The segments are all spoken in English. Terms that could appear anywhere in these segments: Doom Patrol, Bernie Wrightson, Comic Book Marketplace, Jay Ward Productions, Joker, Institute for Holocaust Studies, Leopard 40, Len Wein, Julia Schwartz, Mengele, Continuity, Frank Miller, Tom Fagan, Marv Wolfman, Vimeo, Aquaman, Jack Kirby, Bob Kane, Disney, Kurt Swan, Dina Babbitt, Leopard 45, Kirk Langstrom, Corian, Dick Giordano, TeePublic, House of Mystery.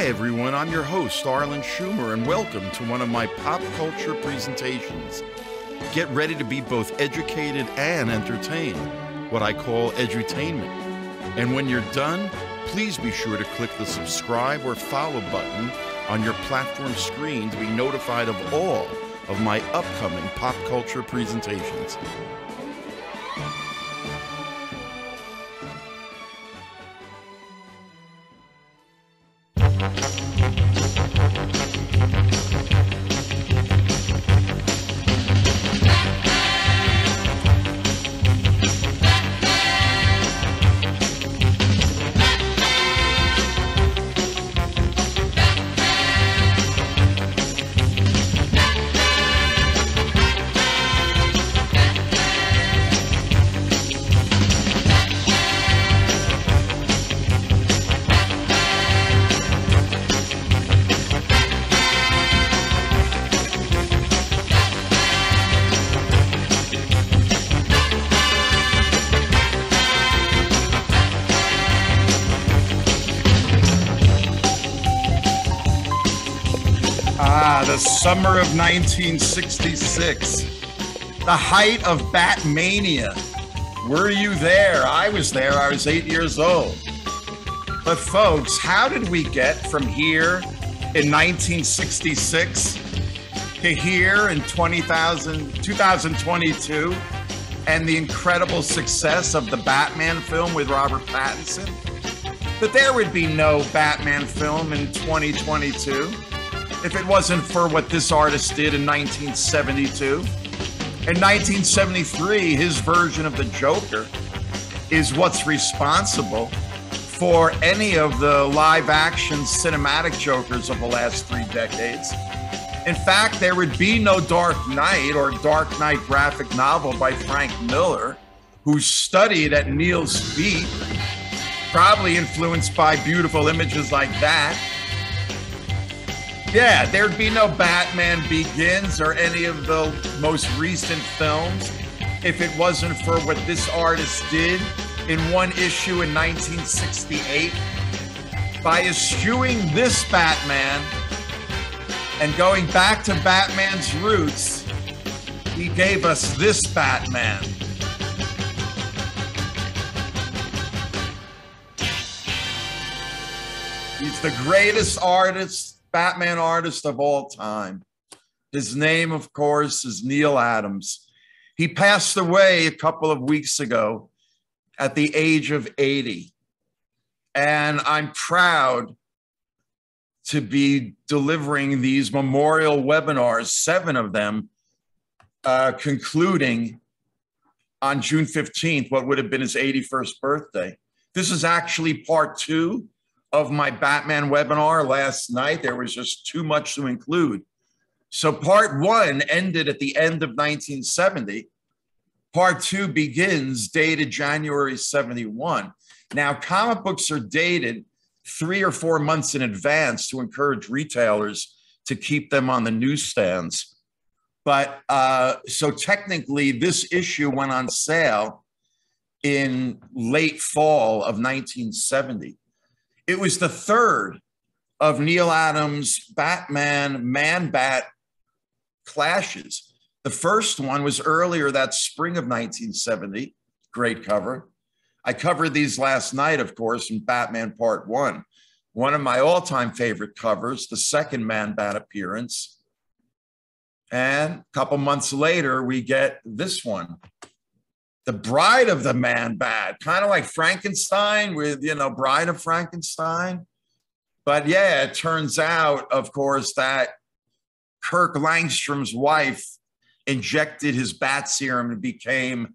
Hi everyone, I'm your host, Arlen Schumer, and welcome to one of my pop culture presentations. Get ready to be both educated and entertained, what I call edutainment. And when you're done, please be sure to click the subscribe or follow button on your platform screen to be notified of all of my upcoming pop culture presentations. Summer of 1966, the height of Batmania. Were you there? I was there. I was 8 years old. But folks, how did we get from here in 1966 to here in 2022 and the incredible success of the Batman film with Robert Pattinson? But there would be no Batman film in 2022. If it wasn't for what this artist did in 1972. In 1973, his version of the Joker is what's responsible for any of the live action cinematic Jokers of the last three decades. In fact, there would be no Dark Knight or Dark Knight graphic novel by Frank Miller, who studied at Neal's feet, probably influenced by beautiful images like that. Yeah, there'd be no Batman Begins or any of the most recent films if it wasn't for what this artist did in one issue in 1968 by eschewing this Batman and going back to Batman's roots. He gave us this Batman. He's the greatest artist, Batman artist of all time. His name, of course, is Neal Adams. He passed away a couple of weeks ago at the age of 80. And I'm proud to be delivering these memorial webinars, 7 of them, concluding on June 15th, what would have been his 81st birthday. This is actually part 2 of my Batman webinar last night. There was just too much to include. So part 1 ended at the end of 1970. Part 2 begins dated January 71. Now, comic books are dated 3 or 4 months in advance to encourage retailers to keep them on the newsstands. But so technically this issue went on sale in late fall of 1970. It was the 3rd of Neal Adams' Batman Man-Bat clashes. The first one was earlier that spring of 1970, great cover. I covered these last night, of course, in Batman Part 1, one of my all-time favorite covers, the 2nd Man-Bat appearance. And a couple months later, we get this one. The Bride of the Man-Bat, kind of like Frankenstein with, you know, Bride of Frankenstein. But yeah, it turns out, of course, that Kirk Langstrom's wife injected his bat serum and became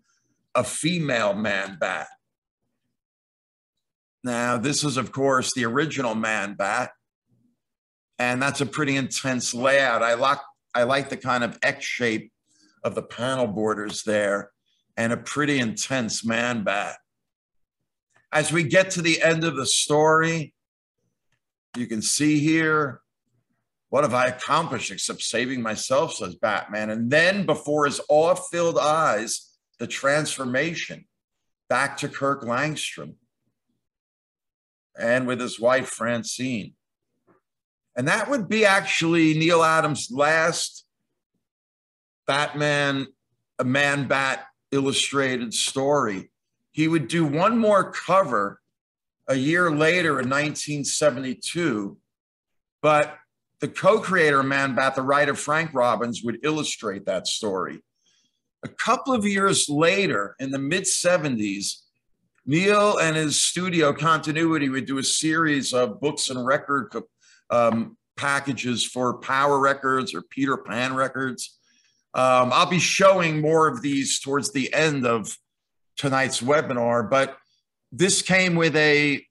a female Man-Bat. Now, this is, of course, the original Man-Bat. And that's a pretty intense layout. I like the kind of X shape of the panel borders there. And a pretty intense Man-Bat. As we get to the end of the story, you can see here, what have I accomplished except saving myself, says Batman. And then before his awe-filled eyes, the transformation back to Kirk Langstrom and with his wife, Francine. And that would be actually Neil Adams' last Batman, a Man-Bat illustrated story. He would do one more cover a year later in 1972, but the co-creator of Man-Bat, the writer Frank Robbins, would illustrate that story. A couple of years later, in the mid-70s, Neil and his studio Continuity would do a series of books and record packages for Power Records or Peter Pan Records. I'll be showing more of these towards the end of tonight's webinar, but this came with a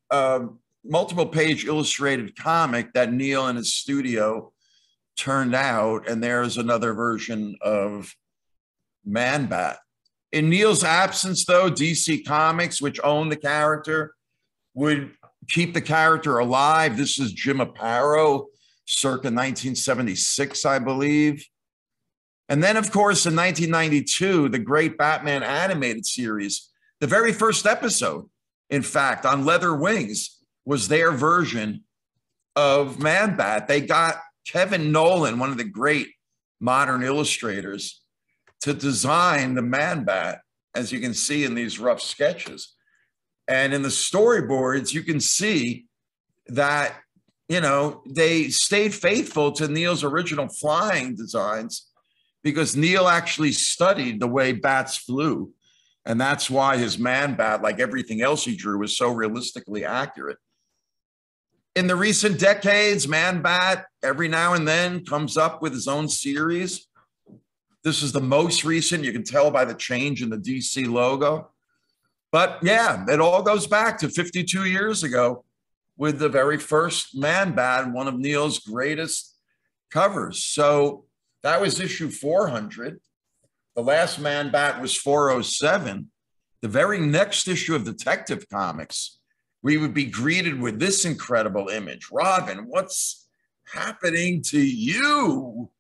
multiple page illustrated comic that Neil and his studio turned out, and there's another version of Man-Bat. In Neil's absence, though, DC Comics, which owned the character, would keep the character alive. This is Jim Aparo, circa 1976, I believe. And then, of course, in 1992, the great Batman animated series, the very first episode, in fact, on Leather Wings, was their version of Man-Bat. They got Kevin Nolan, one of the great modern illustrators, to design the Man-Bat, as you can see in these rough sketches. And in the storyboards, you can see that, you know, they stayed faithful to Neil's original flying designs, because Neil actually studied the way bats flew. And that's why his Man-Bat, like everything else he drew, was so realistically accurate. In the recent decades, Man-Bat every now and then comes up with his own series. This is the most recent. You can tell by the change in the DC logo. But yeah, it all goes back to 52 years ago with the very first Man-Bat, one of Neil's greatest covers. So that was issue 400. The last Man-Bat was 407. The very next issue of Detective Comics, we would be greeted with this incredible image. Robin, what's happening to you?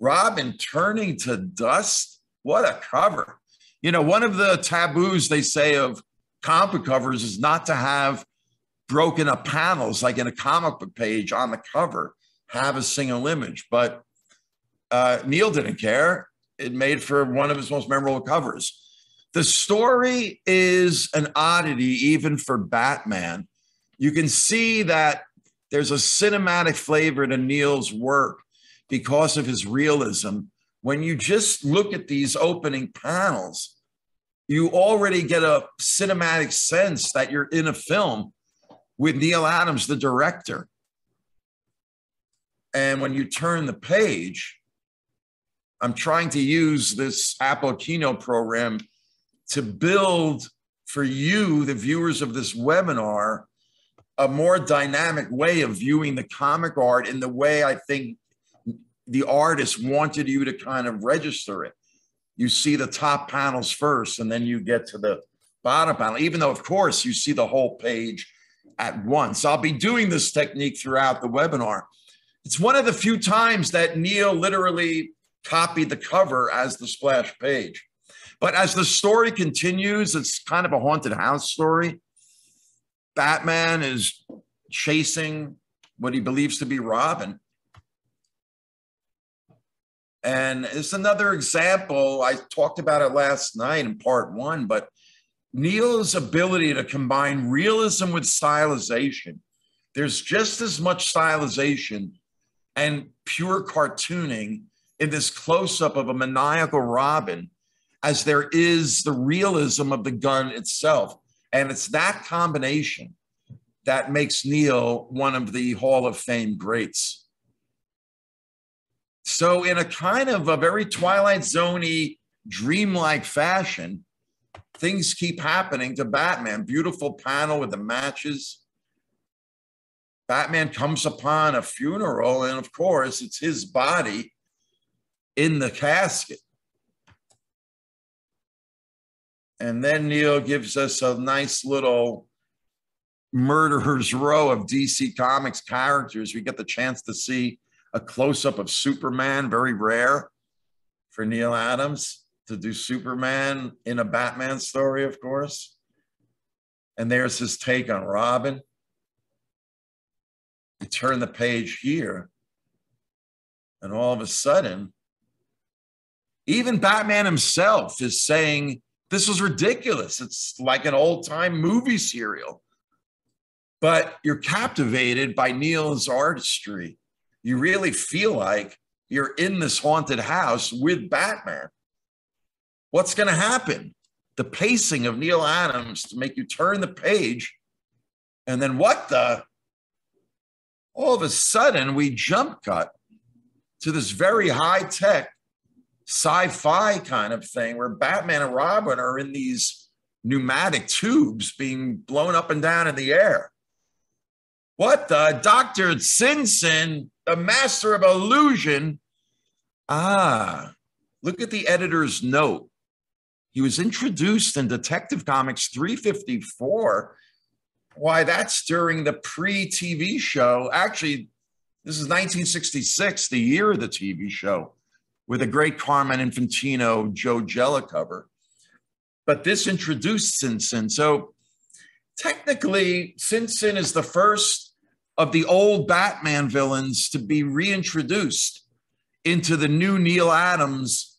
Robin turning to dust? What a cover. You know, one of the taboos they say of comic covers is not to have broken up panels, like in a comic book page on the cover, have a single image. But Neil didn't care. It made for one of his most memorable covers. The story is an oddity even for Batman. You can see that there's a cinematic flavor to Neil's work because of his realism. When you just look at these opening panels, you already get a cinematic sense that you're in a film with Neil Adams, the director. And when you turn the page, I'm trying to use this Apple Keynote program to build for you, the viewers of this webinar, a more dynamic way of viewing the comic art in the way I think the artist wanted you to kind of register it. You see the top panels first, and then you get to the bottom panel, even though, of course, you see the whole page at once. I'll be doing this technique throughout the webinar. It's one of the few times that Neil literally copied the cover as the splash page. But as the story continues, it's kind of a haunted house story. Batman is chasing what he believes to be Robin. And it's another example, I talked about it last night in part one, but Neil's ability to combine realism with stylization. There's just as much stylization and pure cartooning in this close-up of a maniacal Robin as there is the realism of the gun itself. And it's that combination that makes Neil one of the Hall of Fame greats. So in a kind of a very Twilight Zone-y, dreamlike fashion, things keep happening to Batman. Beautiful panel with the matches. Batman comes upon a funeral, and of course, it's his body in the casket. And then Neil gives us a nice little murderer's row of DC Comics characters. We get the chance to see a close-up of Superman, very rare for Neil Adams to do Superman in a Batman story, of course. And there's his take on Robin. You turn the page here, and all of a sudden, even Batman himself is saying, this was ridiculous. It's like an old-time movie serial. But you're captivated by Neil's artistry. You really feel like you're in this haunted house with Batman. What's going to happen? The pacing of Neal Adams to make you turn the page. And then what the? All of a sudden, we jump cut to this very high-tech sci-fi kind of thing where Batman and Robin are in these pneumatic tubes being blown up and down in the air. What the? Dr. Simpson, the master of illusion. Ah, look at the editor's note. He was introduced in Detective Comics 354. Why, that's during the pre-TV show. Actually, this is 1966, the year of the TV show, with a great Carmen Infantino, Joe Gela cover. But this introduced Sin-Sin. So technically, Sin-Sin is the first of the old Batman villains to be reintroduced into the new Neal Adams,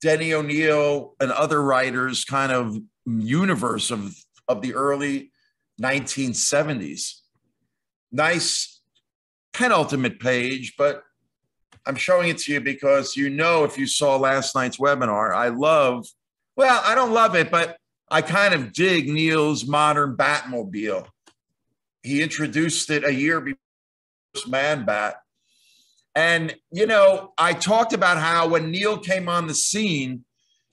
Denny O'Neil, and other writers' kind of universe of the early 1970s. Nice penultimate page, but I'm showing it to you because you know if you saw last night's webinar, I love, well, I don't love it, but I kind of dig Neil's modern Batmobile. He introduced it a year before Man Bat. And, you know, I talked about how when Neil came on the scene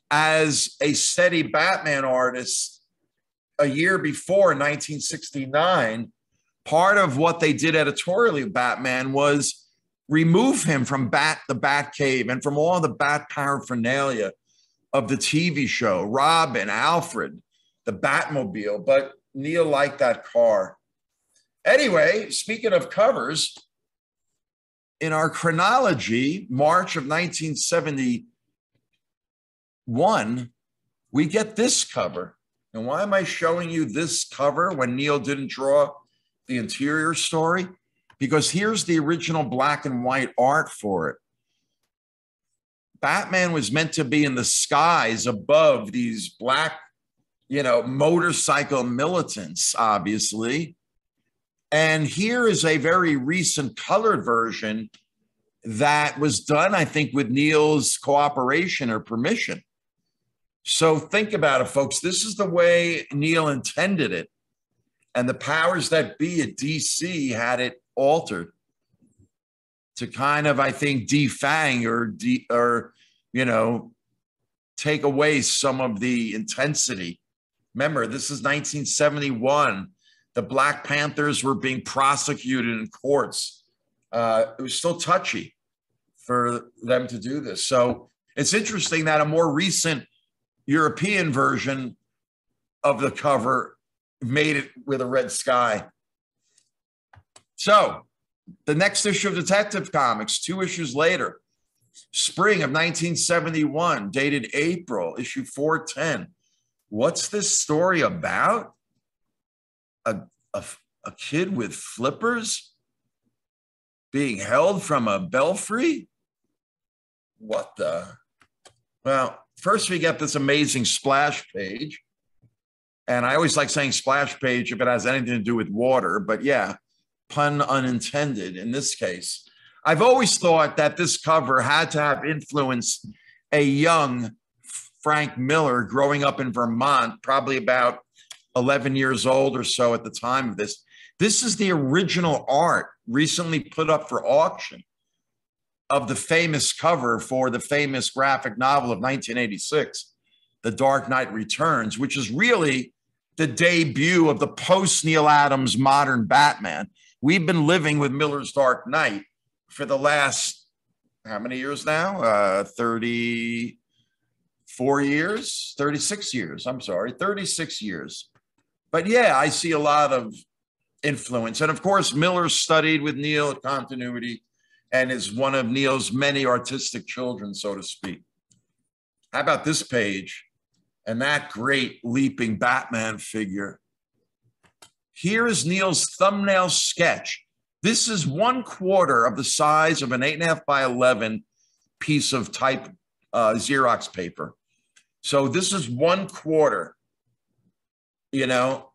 as a steady Batman artist a year before, 1969, part of what they did editorially with Batman was remove him from the Batcave and from all the Bat paraphernalia of the TV show, Robin, Alfred, the Batmobile. But Neil liked that car. Anyway, speaking of covers, in our chronology, March of 1971, we get this cover. And why am I showing you this cover when Neil didn't draw the interior story? Because here's the original black and white art for it. Batman was meant to be in the skies above these black, you know, motorcycle militants, obviously. And here is a very recent colored version that was done, I think, with Neil's cooperation or permission. So think about it, folks. This is the way Neil intended it. And the powers that be at DC had it altered to kind of, I think, defang or you know, take away some of the intensity. Remember, this is 1971. The Black Panthers were being prosecuted in courts. It was still touchy for them to do this. So it's interesting that a more recent European version of the cover made it with a red sky. So the next issue of Detective Comics, 2 issues later, spring of 1971, dated April, issue 410. What's this story about? A kid with flippers being held from a belfry? What the? Well, first we get this amazing splash page. And I always like saying splash page if it has anything to do with water, but yeah, pun unintended in this case. I've always thought that this cover had to have influenced a young Frank Miller growing up in Vermont, probably about 11 years old or so at the time of this. This is the original art recently put up for auction of the famous cover for the famous graphic novel of 1986, The Dark Knight Returns, which is really the debut of the post-Neal Adams modern Batman. We've been living with Miller's Dark Knight for the last, how many years now? 36 years. But yeah, I see a lot of influence. And of course, Miller studied with Neil at Continuity and is one of Neil's many artistic children, so to speak. How about this page and that great leaping Batman figure? Here is Neil's thumbnail sketch. This is 1/4 of the size of an 8.5 by 11 piece of type Xerox paper. So this is 1/4, you know,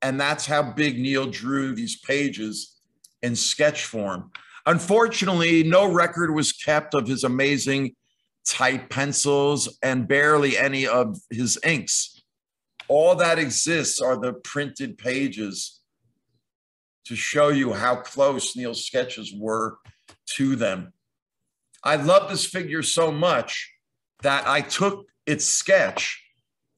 and that's how big Neil drew these pages in sketch form. Unfortunately, no record was kept of his amazing type pencils and barely any of his inks. All that exists are the printed pages to show you how close Neil's sketches were to them. I love this figure so much that I took its sketch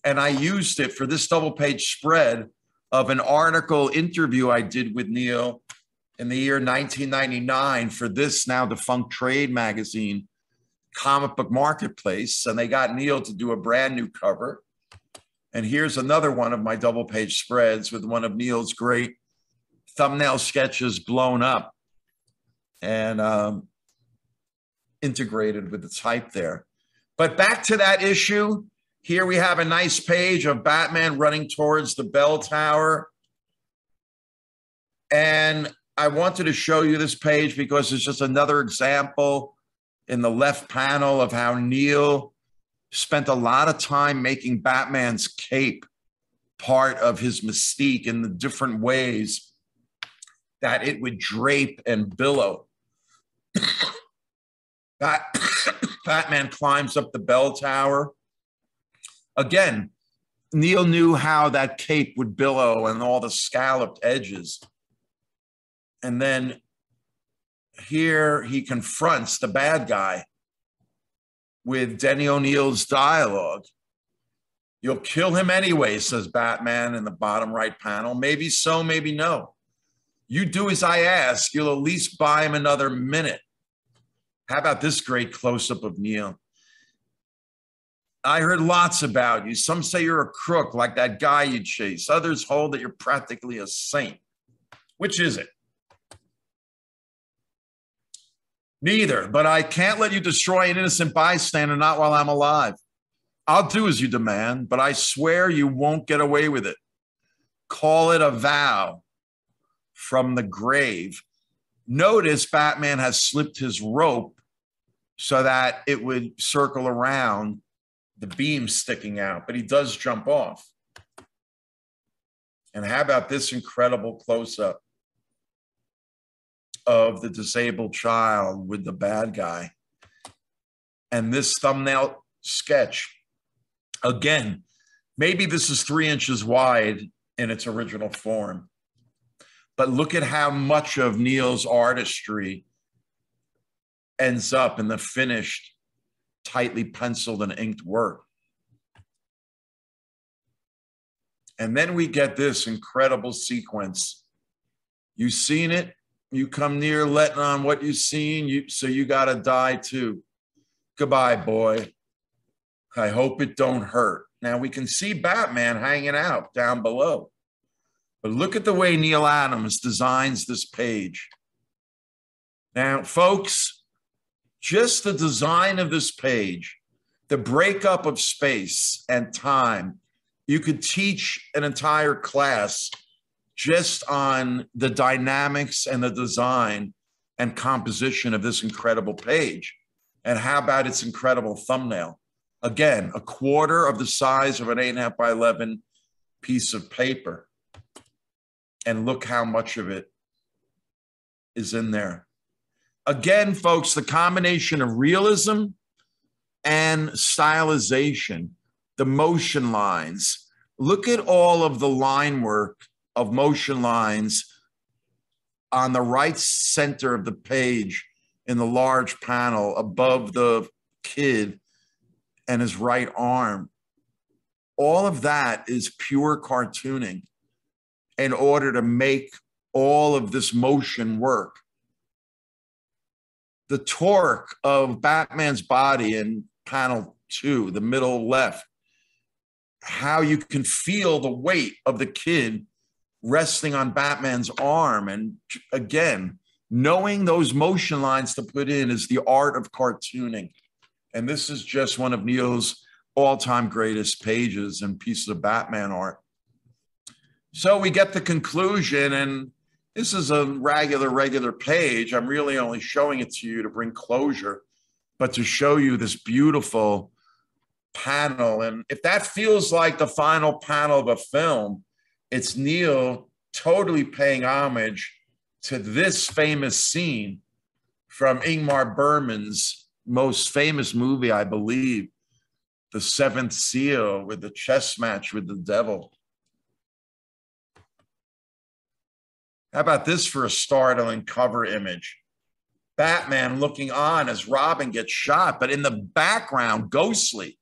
and I used it for this double-page spread of an article interview I did with Neil in the year 1999 for this now defunct trade magazine, Comic Book Marketplace, and they got Neil to do a brand new cover. And here's another one of my double-page spreads with one of Neil's great thumbnail sketches blown up and integrated with the type there. But back to that issue, here we have a nice page of Batman running towards the bell tower. And I wanted to show you this page because it's just another example in the left panel of how Neil spent a lot of time making Batman's cape part of his mystique in the different ways that it would drape and billow. Batman climbs up the bell tower. Again, Neil knew how that cape would billow and all the scalloped edges. And then here he confronts the bad guy with Denny O'Neil's dialogue. "You'll kill him anyway," says Batman in the bottom right panel. "Maybe so, maybe no. You do as I ask, you'll at least buy him another minute." How about this great close-up of Neil? "I heard lots about you. Some say you're a crook like that guy you chase. Others hold that you're practically a saint. Which is it?" "Neither, but I can't let you destroy an innocent bystander, not while I'm alive. I'll do as you demand, but I swear you won't get away with it. Call it a vow from the grave." Notice Batman has slipped his rope so that it would circle around the beam sticking out, but he does jump off. And how about this incredible close-up of the disabled child with the bad guy? And this thumbnail sketch, again, maybe this is 3 inches wide in its original form. But look at how much of Neil's artistry ends up in the finished, tightly penciled and inked work. And then we get this incredible sequence. "You've seen it, you come near letting on what you've seen, so you gotta die too. Goodbye, boy. I hope it don't hurt." Now we can see Batman hanging out down below. But look at the way Neil Adams designs this page. Now, folks, just the design of this page, the breakup of space and time, you could teach an entire class just on the dynamics and the design and composition of this incredible page. And how about its incredible thumbnail? Again, 1/4 of the size of an 8.5 by 11 piece of paper. And look how much of it is in there. Again, folks, the combination of realism and stylization, the motion lines. Look at all of the line work of motion lines on the right center of the page in the large panel above the kid and his right arm. All of that is pure cartooning in order to make all of this motion work. The torque of Batman's body in panel 2, the middle left, how you can feel the weight of the kid resting on Batman's arm. And again, knowing those motion lines to put in is the art of cartooning. And this is just one of Neil's all-time greatest pages and pieces of Batman art. So we get the conclusion, and This is a regular page. I'm really only showing it to you to bring closure, but to show you this beautiful panel. And if that feels like the final panel of a film, it's Neil totally paying homage to this famous scene from Ingmar Bergman's most famous movie, I believe, The Seventh Seal, with the chess match with the devil. How about this for a startling cover image? Batman looking on as Robin gets shot, but in the background, ghostly,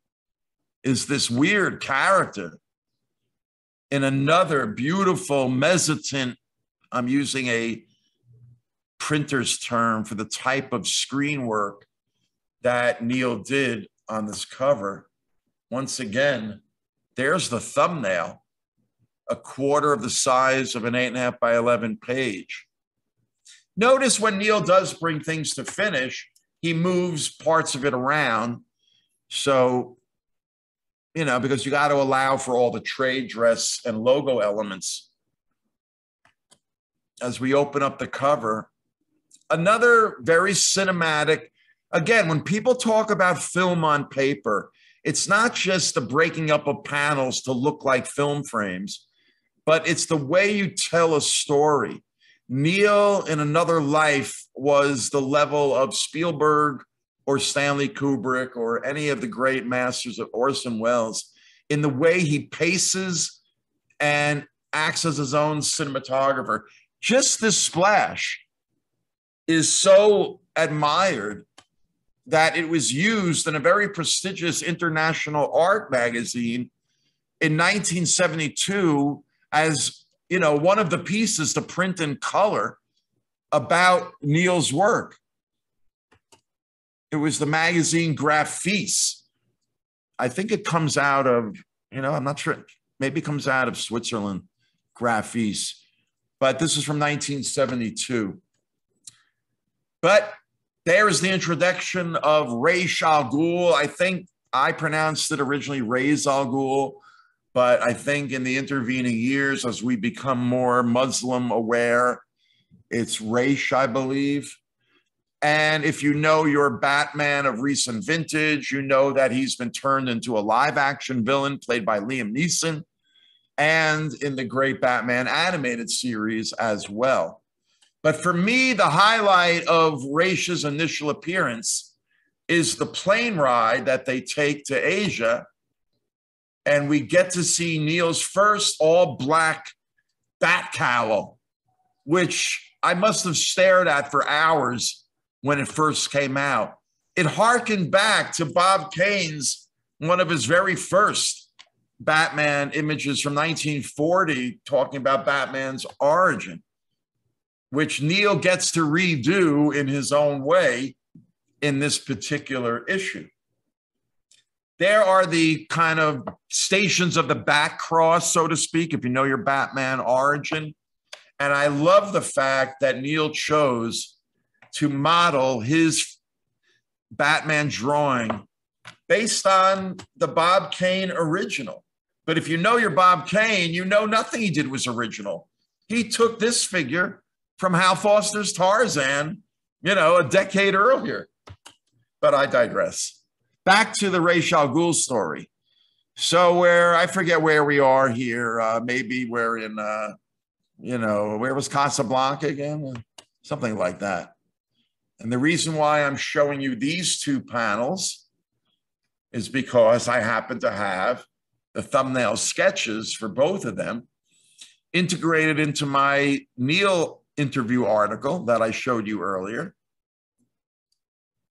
is this weird character in another beautiful mezzotint. I'm using a printer's term for the type of screen work that Neil did on this cover. Once again, there's the thumbnail, a quarter of the size of an 8.5 by 11 page. Notice when Neil does bring things to finish, he moves parts of it around. So, you know, because you got to allow for all the trade dress and logo elements. As we open up the cover, another very cinematic, again, when people talk about film on paper, it's not just the breaking up of panels to look like film frames, but it's the way you tell a story. Neil, in another life, was the level of Spielberg or Stanley Kubrick or any of the great masters of Orson Welles in the way he paces and acts as his own cinematographer. Just this splash is so admired that it was used in a very prestigious international art magazine in 1972 as, you know, one of the pieces to print in color about Neil's work. It was the magazine Graphis. I think it comes out of, you know, I'm not sure, maybe it comes out of Switzerland, Graphis, but this is from 1972. But there is the introduction of Ra's al Ghul. I think I pronounced it originally Ra's al Ghul, but I think in the intervening years, as we become more Muslim aware, it's Ra's, I believe. And if you know your Batman of recent vintage, you know that he's been turned into a live action villain played by Liam Neeson, and in the great Batman animated series as well. But for me, the highlight of Ra's initial appearance is the plane ride that they take to Asia. And we get to see Neil's first all black bat cowl, which I must have stared at for hours when it first came out. It harkened back to Bob Kane's, one of his very first Batman images from 1940, talking about Batman's origin, which Neil gets to redo in his own way in this particular issue. There are the kind of stations of the back cross, so to speak, if you know your Batman origin. And I love the fact that Neil chose to model his Batman drawing based on the Bob Kane original. But if you know your Bob Kane, you know nothing he did was original. He took this figure from Hal Foster's Tarzan, you know, a decade earlier. But I digress. Back to the Ra's al Ghul story. So where, I forget where we are here. Maybe we're in, you know, where was Casablanca again? Something like that. And the reason why I'm showing you these two panels is because I happen to have the thumbnail sketches for both of them integrated into my Neil interview article that I showed you earlier.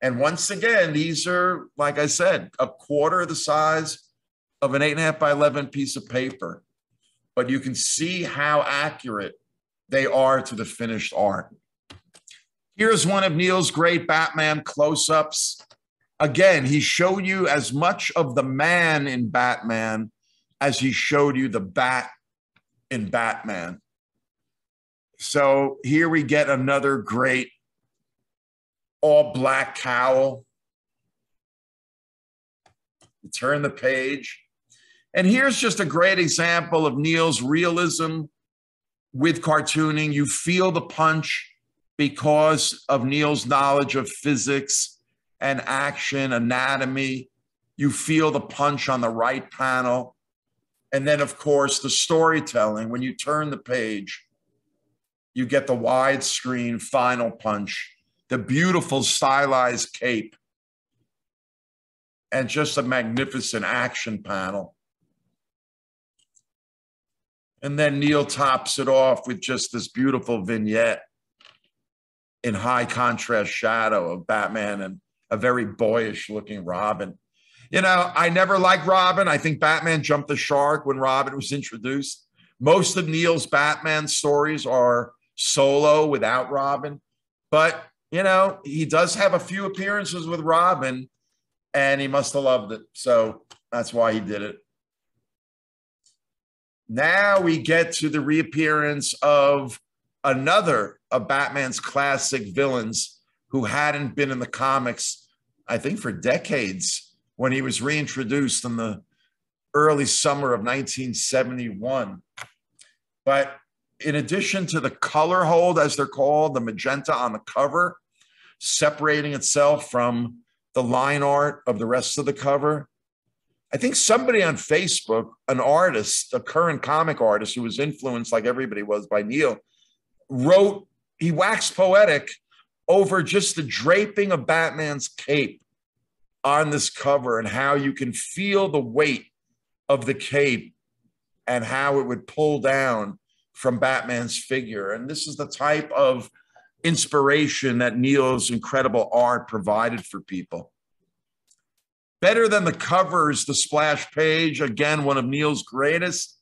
And once again, these are, like I said, a quarter of the size of an 8.5 by 11 piece of paper, but you can see how accurate they are to the finished art. Here's one of Neil's great Batman close-ups. Again, he showed you as much of the man in Batman as he showed you the bat in Batman. So here we get another great all black cowl. You turn the page. And here's just a great example of Neil's realism with cartooning. You feel the punch because of Neil's knowledge of physics and action, anatomy. You feel the punch on the right panel. And then, of course, the storytelling. When you turn the page, you get the widescreen final punch, the beautiful stylized cape, and just a magnificent action panel. And then Neil tops it off with just this beautiful vignette in high contrast shadow of Batman and a very boyish looking Robin. You know, I never liked Robin. I think Batman jumped the shark when Robin was introduced. Most of Neil's Batman stories are solo without Robin. But, you know, he does have a few appearances with Robin, and he must have loved it. So that's why he did it. Now we get to the reappearance of another of Batman's classic villains who hadn't been in the comics, I think, for decades, when he was reintroduced in the early summer of 1971. But in addition to the color hold, as they're called, the magenta on the cover, separating itself from the line art of the rest of the cover, I think somebody on Facebook, an artist, a current comic artist who was influenced like everybody was by Neil, wrote, he waxed poetic over just the draping of Batman's cape on this cover and how you can feel the weight of the cape and how it would pull down from Batman's figure. And this is the type of inspiration that Neil's incredible art provided for people. Better than the covers, the splash page, again, one of Neil's greatest.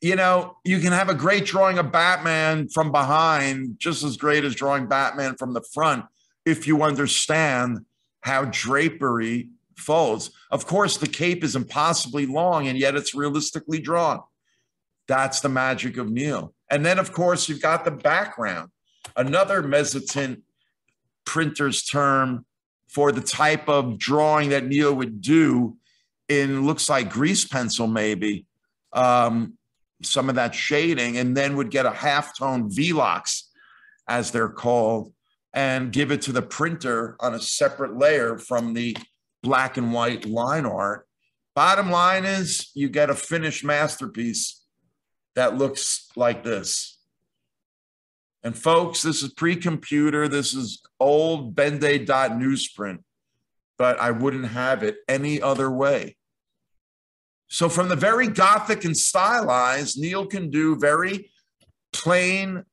You know, you can have a great drawing of Batman from behind, just as great as drawing Batman from the front, if you understand how drapery folds. Of course, the cape is impossibly long, and yet it's realistically drawn. That's the magic of Neil. And then, of course, you've got the background, another mezzotint printer's term for the type of drawing that Neil would do in, looks like grease pencil, maybe, some of that shading, and then would get a halftone Velox, as they're called, and give it to the printer on a separate layer from the black and white line art. Bottom line is you get a finished masterpiece that looks like this. And folks, this is pre-computer. This is old Bende.newsprint, but I wouldn't have it any other way. So from the very gothic and stylized, Neil can do very plain,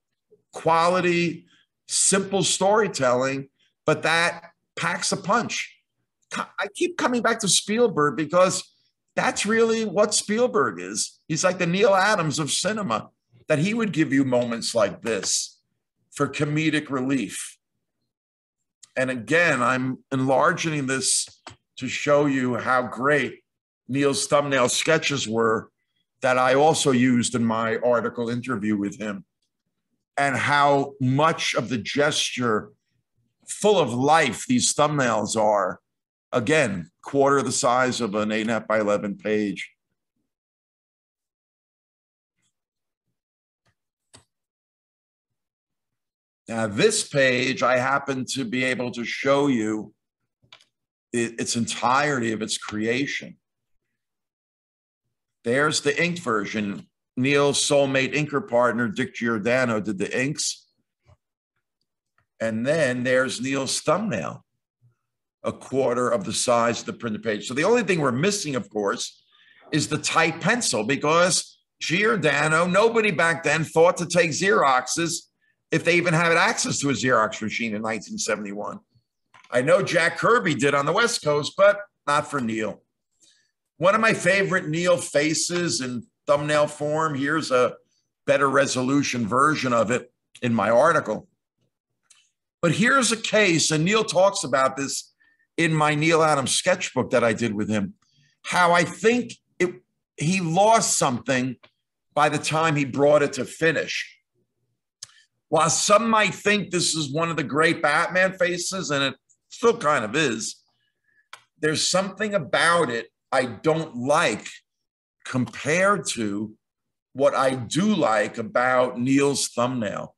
quality, simple storytelling, but that packs a punch. I keep coming back to Spielberg because that's really what Spielberg is. He's like the Neil Adams of cinema, that he would give you moments like this for comedic relief. And again, I'm enlarging this to show you how great Neil's thumbnail sketches were that I also used in my article interview with him, and how much of the gesture full of life these thumbnails are. Again, quarter the size of an 8.5 by 11 page. Now this page, I happen to be able to show you its entirety of its creation. There's the ink version. Neil's soulmate inker partner, Dick Giordano, did the inks. And then there's Neil's thumbnail, a quarter of the size of the printed page. So the only thing we're missing, of course, is the tight pencil, because Giordano, nobody back then thought to take Xeroxes, if they even had access to a Xerox machine in 1971. I know Jack Kirby did on the West Coast, but not for Neil. One of my favorite Neil faces in thumbnail form, here's a better resolution version of it in my article. But here's a case, and Neil talks about this in my Neil Adams sketchbook that I did with him, how I think he lost something by the time he brought it to finish. While some might think this is one of the great Batman faces, and it still kind of is, there's something about it I don't like compared to what I do like about Neil's thumbnail.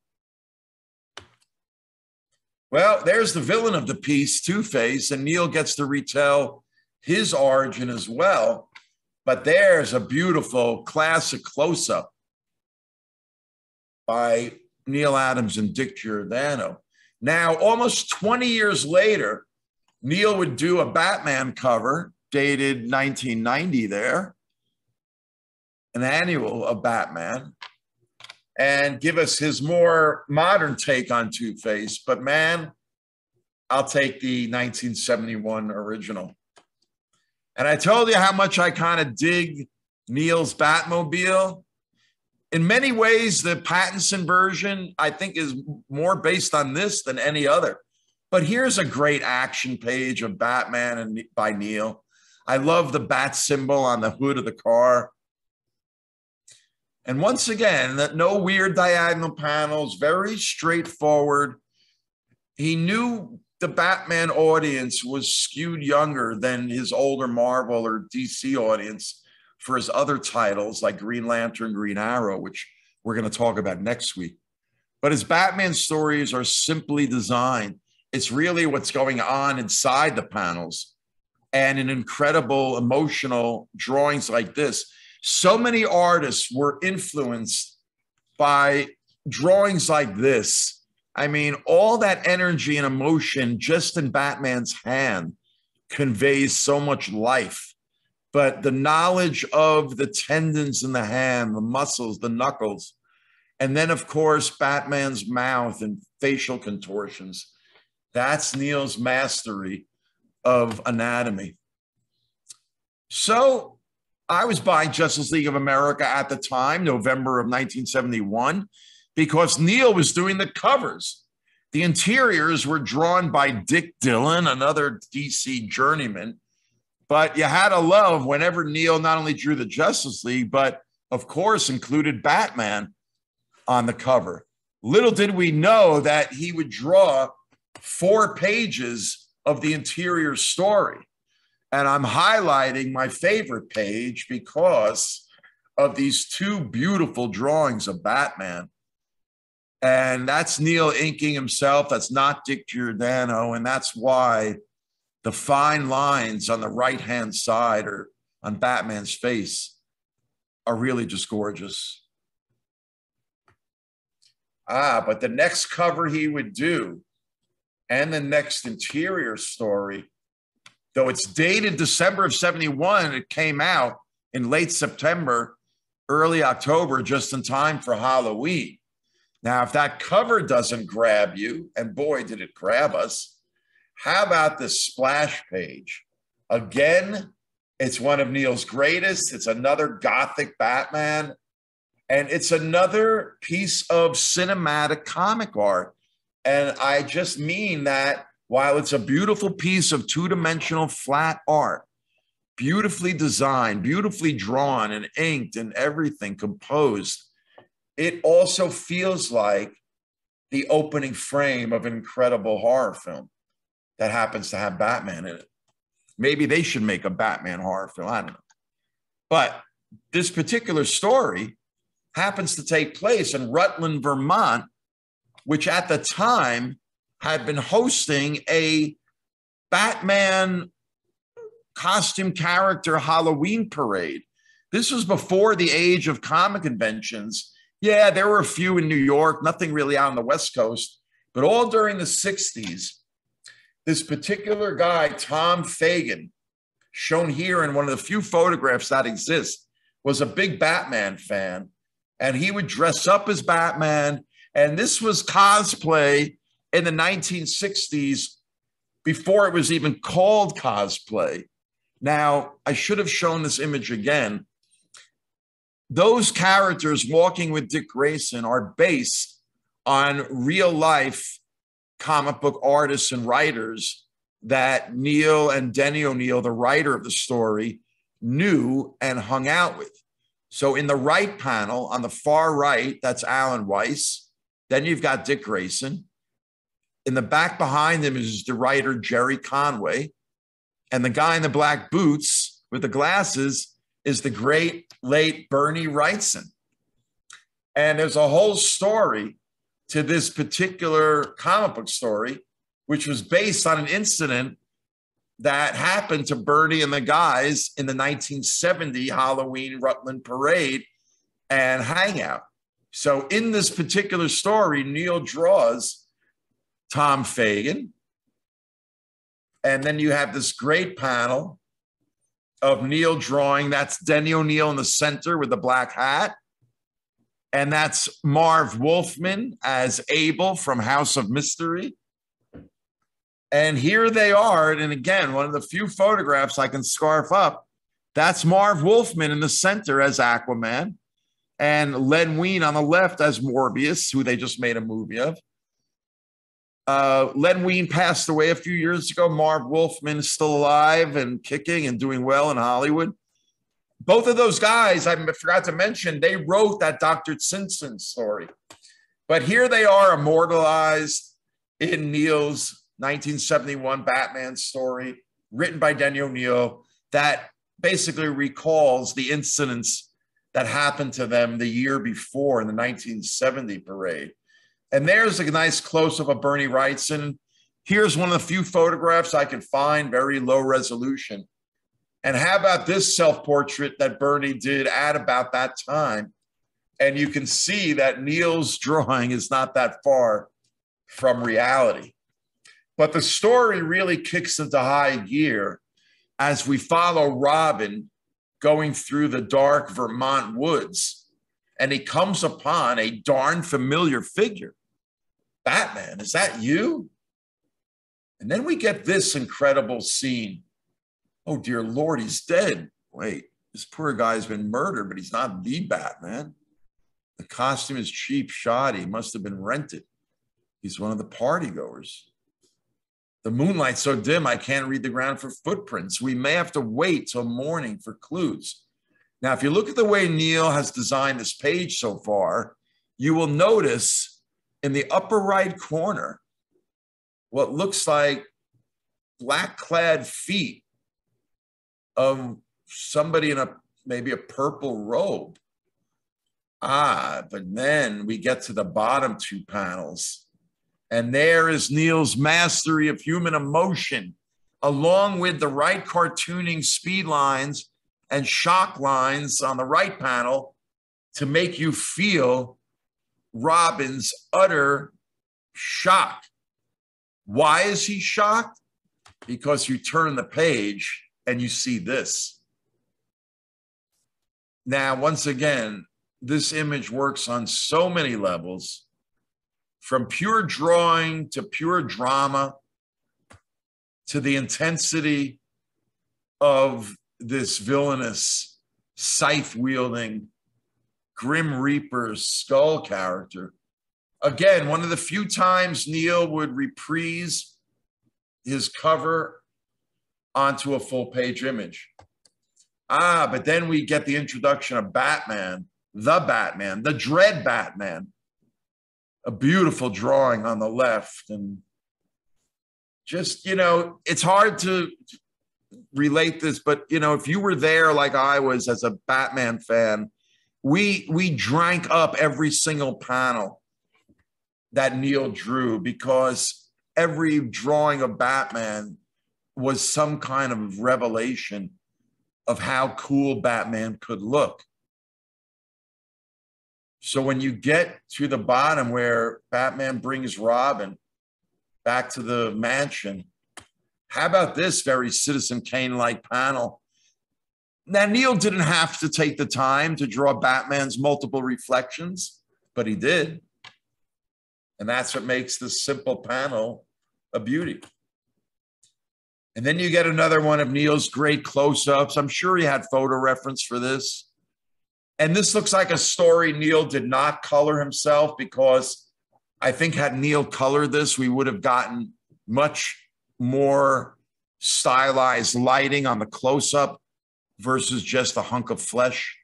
Well, there's the villain of the piece, Two-Face, and Neil gets to retell his origin as well. But there's a beautiful classic close-up by Neil Adams and Dick Giordano. Now, almost 20 years later, Neil would do a Batman cover dated 1990 there, an annual of Batman, and give us his more modern take on Two-Face. But man, I'll take the 1971 original. And I told you how much I kind of dig Neil's Batmobile. In many ways, the Pattinson version, I think, is more based on this than any other. But here's a great action page of Batman and by Neil. I love the bat symbol on the hood of the car. And once again, that no weird diagonal panels, very straightforward. He knew the Batman audience was skewed younger than his older Marvel or DC audience for his other titles like Green Lantern, Green Arrow, which we're going to talk about next week. But his Batman stories are simply designed. It's really what's going on inside the panels, and in incredible emotional drawings like this. So many artists were influenced by drawings like this. I mean, all that energy and emotion just in Batman's hand conveys so much life. But the knowledge of the tendons in the hand, the muscles, the knuckles, and then, of course, Batman's mouth and facial contortions. That's Neil's mastery of anatomy. So I was buying Justice League of America at the time, November of 1971, because Neil was doing the covers. The interiors were drawn by Dick Dillon, another DC journeyman. But you had to love whenever Neil not only drew the Justice League, but of course included Batman on the cover. Little did we know that he would draw 4 pages of the interior story. And I'm highlighting my favorite page because of these 2 beautiful drawings of Batman. And that's Neil inking himself. That's not Dick Giordano. And that's why the fine lines on the right-hand side or on Batman's face are really just gorgeous. But the next cover he would do and the next interior story, though it's dated December of 71, it came out in late September, early October, just in time for Halloween. Now, if that cover doesn't grab you, and boy, did it grab us, how about this splash page? Again, it's one of Neil's greatest. It's another gothic Batman, and it's another piece of cinematic comic art. And I just mean that while it's a beautiful piece of 2-dimensional flat art, beautifully designed, beautifully drawn and inked and everything composed, it also feels like the opening frame of an incredible horror film that happens to have Batman in it. Maybe they should make a Batman horror film, I don't know. But this particular story happens to take place in Rutland, Vermont, which at the time had been hosting a Batman costume character Halloween parade. This was before the age of comic conventions. Yeah, there were a few in New York, nothing really out on the West Coast, but all during the 60s, this particular guy, Tom Fagan, shown here in one of the few photographs that exist, was a big Batman fan, and he would dress up as Batman. And this was cosplay in the 1960s before it was even called cosplay. Now, I should have shown this image again. Those characters walking with Dick Grayson are based on real life comic book artists and writers that Neil and Denny O'Neil, the writer of the story, knew and hung out with. So in the right panel, on the far right, that's Alan Weiss. Then you've got Dick Grayson. In the back behind him is the writer Jerry Conway. And the guy in the black boots with the glasses is the great late Bernie Wrightson, And there's a whole story to this particular comic book story, which was based on an incident that happened to Bernie and the guys in the 1970 Halloween Rutland Parade and hangout. So in this particular story, Neil draws Tom Fagan. And then you have this great panel of Neil drawing. That's Denny O'Neil in the center with the black hat. And that's Marv Wolfman as Abel from House of Mystery. And here they are. And again, one of the few photographs I can scarf up. That's Marv Wolfman in the center as Aquaman. And Len Wein on the left as Morbius, who they just made a movie of. Len Wein passed away a few years ago. Marv Wolfman is still alive and kicking and doing well in Hollywood. Both of those guys, I forgot to mention, they wrote that Dr. Simpson story. But here they are immortalized in Neil's 1971 Batman story, written by Denny O'Neil, that basically recalls the incidents that happened to them the year before in the 1970 parade. And there's a nice close-up of Bernie Wrightson. Here's one of the few photographs I could find, very low resolution. And how about this self-portrait that Bernie did at about that time? And you can see that Neil's drawing is not that far from reality. But the story really kicks into high gear as we follow Robin going through the dark Vermont woods, and he comes upon a darn familiar figure. Batman, is that you? And then we get this incredible scene. Oh dear Lord, he's dead. Wait, this poor guy's been murdered, but he's not the Batman. The costume is cheap, shoddy, must have been rented. He's one of the party goers. The moonlight's so dim, I can't read the ground for footprints. We may have to wait till morning for clues. Now, if you look at the way Neil has designed this page so far, you will notice in the upper right corner, what looks like black-clad feet of somebody in maybe a purple robe. Ah, but then we get to the bottom two panels. And there is Neil's mastery of human emotion, along with the right cartooning speed lines and shock lines on the right panel to make you feel Robin's utter shock. Why is he shocked? Because you turn the page and you see this. Now, once again, this image works on so many levels. From pure drawing to pure drama to the intensity of this villainous, scythe-wielding, Grim Reaper skull character. Again, one of the few times Neil would reprise his cover onto a full-page image. Ah, but then we get the introduction of Batman, the Dread Batman. A beautiful drawing on the left, and just, you know, it's hard to relate this, but, you know, if you were there like I was as a Batman fan, we drank up every single panel that Neil drew, because every drawing of Batman was some kind of revelation of how cool Batman could look. So when you get to the bottom where Batman brings Robin back to the mansion, how about this very Citizen Kane-like panel? Now, Neil didn't have to take the time to draw Batman's multiple reflections, but he did. And that's what makes this simple panel a beauty. And then you get another one of Neil's great close-ups. I'm sure he had photo reference for this. And this looks like a story Neil did not color himself, because I think had Neil colored this, we would have gotten much more stylized lighting on the close-up versus just a hunk of flesh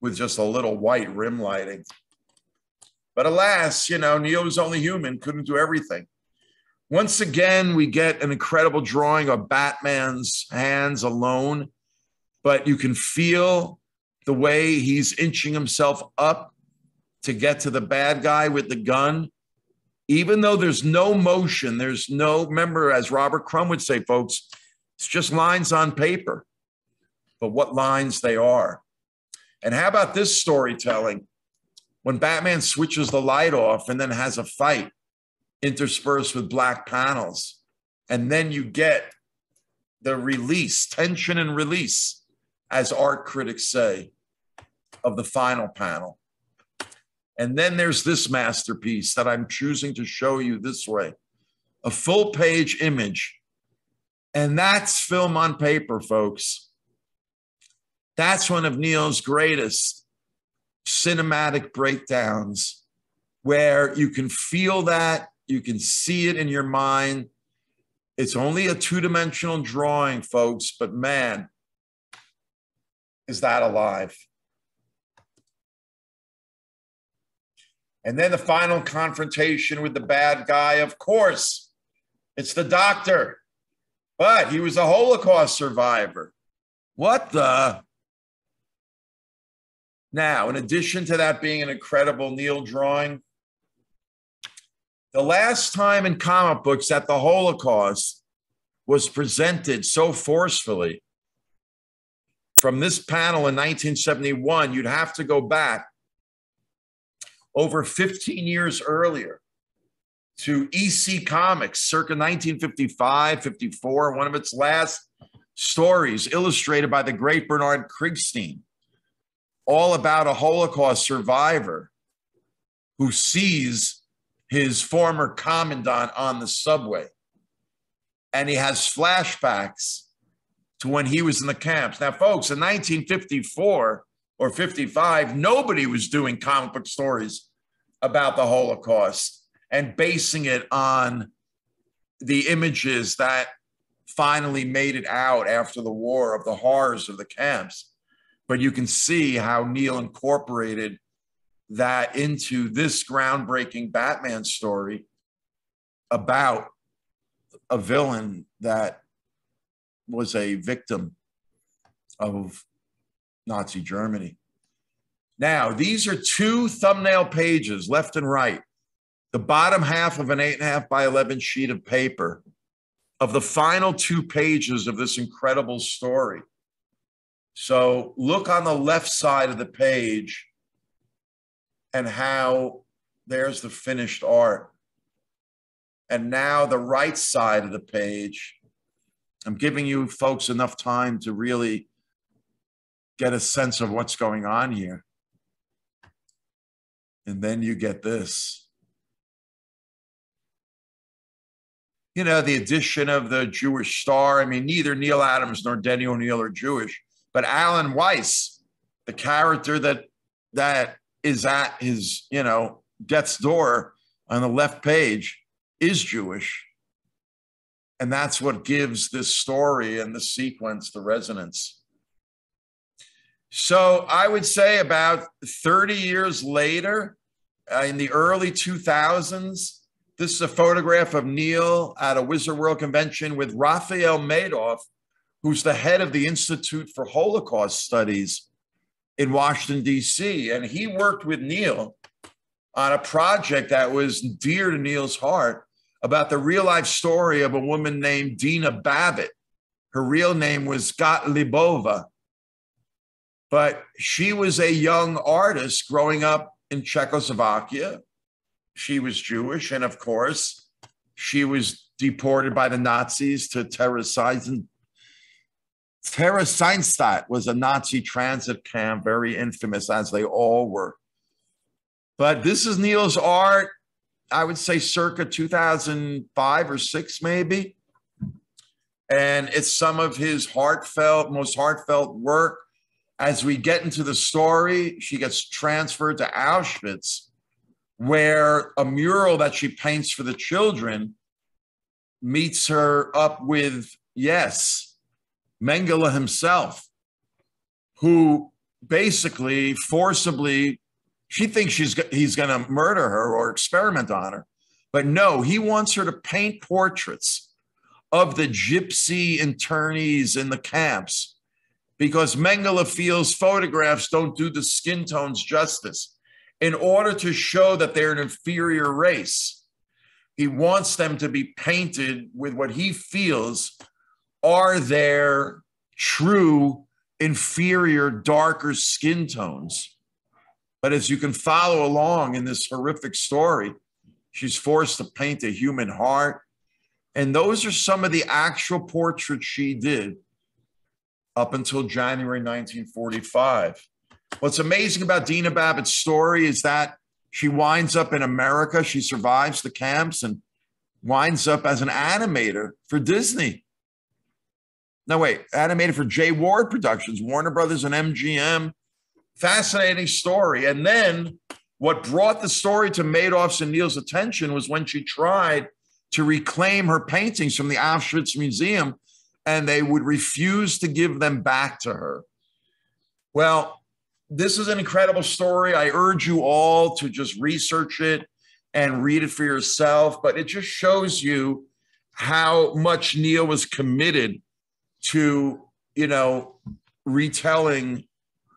with just a little white rim lighting. But alas, you know, Neil was only human, couldn't do everything. Once again, we get an incredible drawing of Batman's hands alone, but you can feel the way he's inching himself up to get to the bad guy with the gun, even though there's no motion, there's no, remember, as Robert Crumb would say, folks, it's just lines on paper, but what lines they are. And how about this storytelling? When Batman switches the light off and then has a fight interspersed with black panels, and then you get the release, tension and release, as art critics say, of the final panel. And then there's this masterpiece that I'm choosing to show you this way, a full page image. And that's film on paper, folks. That's one of Neil's greatest cinematic breakdowns, where you can feel that, you can see it in your mind. It's only a two-dimensional drawing, folks, but man, is that alive. And then the final confrontation with the bad guy, of course, it's the doctor, but he was a Holocaust survivor. What the? Now, in addition to that being an incredible Neil drawing, the last time in comic books that the Holocaust was presented so forcefully, from this panel in 1971, you'd have to go back over 15 years earlier to EC Comics, circa 1955, 54, one of its last stories illustrated by the great Bernard Krigstein, all about a Holocaust survivor who sees his former commandant on the subway. And he has flashbacks to when he was in the camps. Now, folks, in 1954 or 55, nobody was doing comic book stories about the Holocaust and basing it on the images that finally made it out after the war of the horrors of the camps. But you can see how Neil incorporated that into this groundbreaking Batman story about a villain that was a victim of Nazi Germany. Now, these are two thumbnail pages, left and right, the bottom half of an 8.5 by 11 sheet of paper of the final two pages of this incredible story. So look on the left side of the page and how there's the finished art. And now the right side of the page. I'm giving you folks enough time to really get a sense of what's going on here. And then you get this. You know, the addition of the Jewish star. I mean, neither Neal Adams nor Denny O'Neil are Jewish. But Alan Weiss, the character that is at his, you know, death's door on the left page, is Jewish. And that's what gives this story and the sequence the resonance. So I would say about 30 years later, in the early 2000s, this is a photograph of Neil at a Wizard World convention with Raphael Madoff, who's the head of the Institute for Holocaust Studies in Washington, D.C. And he worked with Neil on a project that was dear to Neil's heart about the real life story of a woman named Dina Babbitt. Her real name was Gotlibova, but she was a young artist growing up in Czechoslovakia. She was Jewish, and of course, she was deported by the Nazis to Theresienstadt. Theresienstadt was a Nazi transit camp, very infamous, as they all were. But this is Neil's art, I would say circa 2005 or 6 maybe. And it's some of his heartfelt, most heartfelt work. As we get into the story, she gets transferred to Auschwitz, where a mural that she paints for the children meets her up with, yes, Mengele himself, who basically forcibly, she thinks he's going to murder her or experiment on her. But no, he wants her to paint portraits of the gypsy internees in the camps, because Mengele feels photographs don't do the skin tones justice. in order to show that they're an inferior race. He wants them to be painted with what he feels are their true inferior, darker skin tones. But as you can follow along in this horrific story, she's forced to paint a human heart. And those are some of the actual portraits she did up until January 1945. What's amazing about Dina Babbitt's story is that she winds up in America. She survives the camps and winds up as an animator for Disney. No, wait, animated for Jay Ward Productions, Warner Brothers and MGM. Fascinating story. And then what brought the story to Madoff's and Neil's attention was when she tried to reclaim her paintings from the Auschwitz Museum, and they would refuse to give them back to her. Well, this is an incredible story. I urge you all to just research it and read it for yourself, but it just shows you how much Neil was committed to, you know, retelling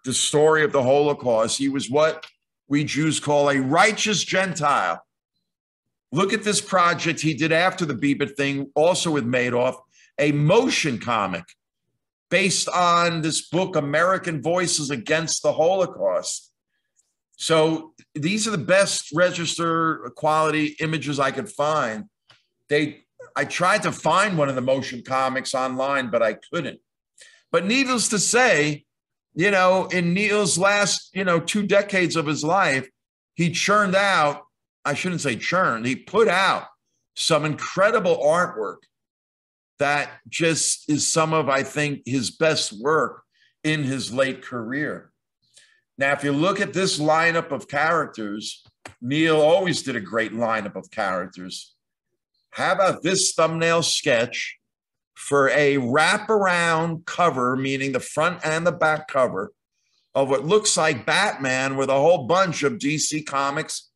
the story of the Holocaust. He was what we Jews call a righteous Gentile. Look at this project he did after the Babbitt thing, also with Madoff, a motion comic based on this book, American Voices Against the Holocaust. So these are the best register quality images I could find. I tried to find one of the motion comics online, but I couldn't. But needless to say, you know, in Neil's last, you know, 2 decades of his life, he churned out, I shouldn't say churned, he put out some incredible artwork that just is some of, I think, his best work in his late career. Now, if you look at this lineup of characters, Neil always did a great lineup of characters. How about this thumbnail sketch for a wraparound cover, meaning the front and the back cover of what looks like Batman with a whole bunch of DC Comics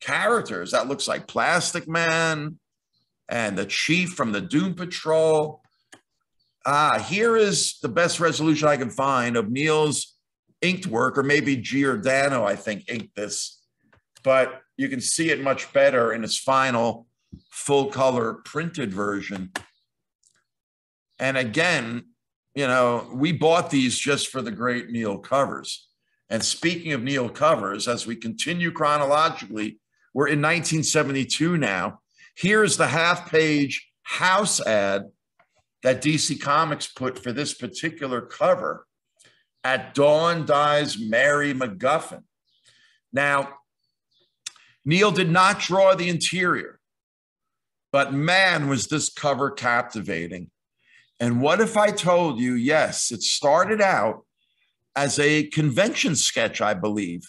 characters. That looks like Plastic Man and the Chief from the Doom Patrol. Here is the best resolution I can find of Neil's inked work, or maybe Giordano, I think, inked this. But you can see it much better in its final full-color printed version. And again, you know, we bought these just for the great Neil covers. And speaking of Neil covers, as we continue chronologically, we're in 1972 now. Here's the half-page house ad that DC Comics put for this particular cover. At dawn dies Mary MacGuffin. Now, Neil did not draw the interior, but man, was this cover captivating. And what if I told you, yes, it started out as a convention sketch, I believe,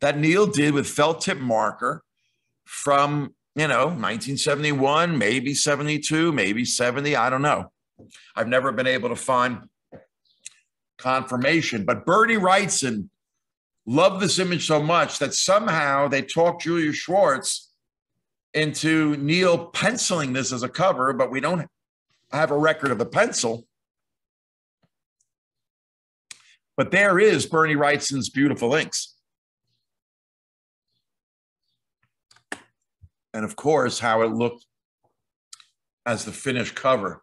that Neil did with felt tip marker from, you know, 1971, maybe 72, maybe 70, I don't know. I've never been able to find confirmation. But Bernie Wrightson loved this image so much that somehow they talked Julia Schwartz into Neil penciling this as a cover, but we don't have a record of the pencil. But there is Bernie Wrightson's beautiful inks. And of course, how it looked as the finished cover.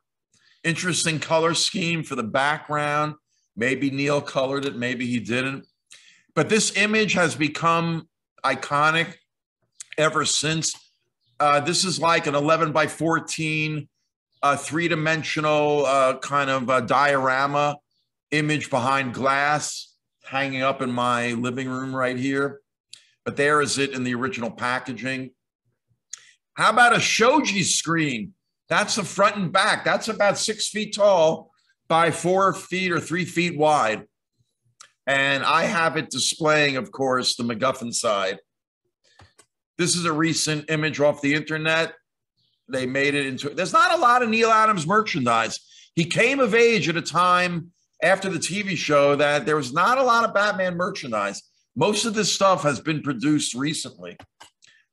Interesting color scheme for the background. Maybe Neil colored it, maybe he didn't. But this image has become iconic ever since. This is like an 11 by 14, three-dimensional kind of diorama image behind glass hanging up in my living room right here. But there is it in the original packaging. How about a Shoji screen? That's the front and back. That's about 6 feet tall by 4 feet or 3 feet wide. And I have it displaying, of course, the MacGuffin side. This is a recent image off the internet. They made it into, there's not a lot of Neil Adams merchandise. He came of age at a time after the TV show that there was not a lot of Batman merchandise. Most of this stuff has been produced recently,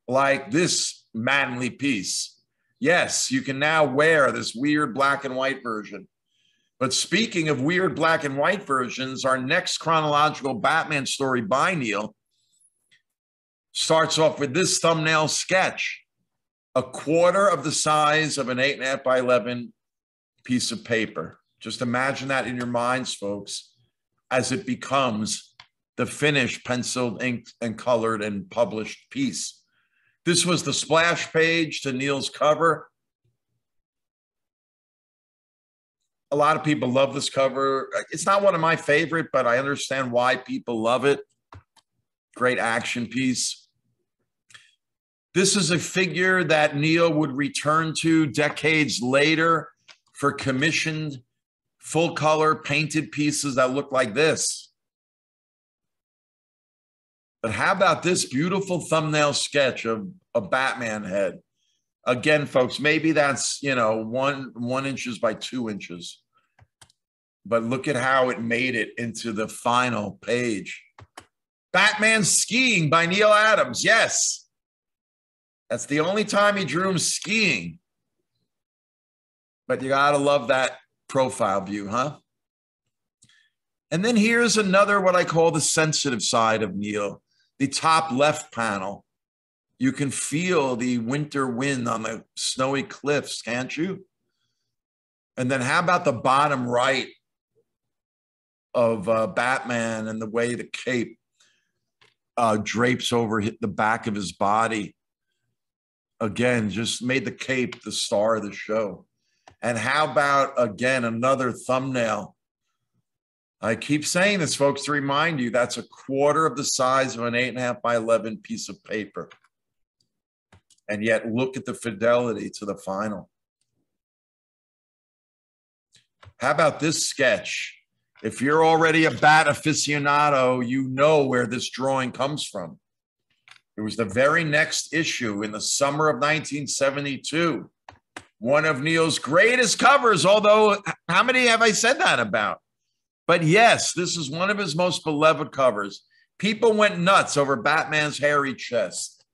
like this manly piece. Yes, you can now wear this weird black and white version. But speaking of weird black and white versions, our next chronological Batman story by Neil starts off with this thumbnail sketch, a quarter of the size of an 8.5 by 11 piece of paper. Just imagine that in your minds, folks, as it becomes the finished penciled, inked, and colored and published piece. This was the splash page to Neil's cover. A lot of people love this cover. It's not one of my favorite, but I understand why people love it. Great action piece. This is a figure that Neil would return to decades later for commissioned, full-color painted pieces that look like this. But how about this beautiful thumbnail sketch of a Batman head? Again, folks, maybe that's, you know, one inch by 2 inches. But look at how it made it into the final page. Batman skiing by Neal Adams, yes. That's the only time he drew him skiing. But you gotta love that profile view, huh? And then here's another, what I call the sensitive side of Neil. The top left panel, you can feel the winter wind on the snowy cliffs, can't you? And then how about the bottom right of Batman and the way the cape drapes over the back of his body. Again, just made the cape the star of the show. And how about, again, another thumbnail? I keep saying this, folks, to remind you, that's a quarter of the size of an 8.5 by 11 piece of paper. And yet look at the fidelity to the final. How about this sketch? If you're already a bat aficionado, you know where this drawing comes from. It was the very next issue in the summer of 1972. One of Neil's greatest covers, although how many have I said that about? But yes, this is one of his most beloved covers. People went nuts over Batman's hairy chest.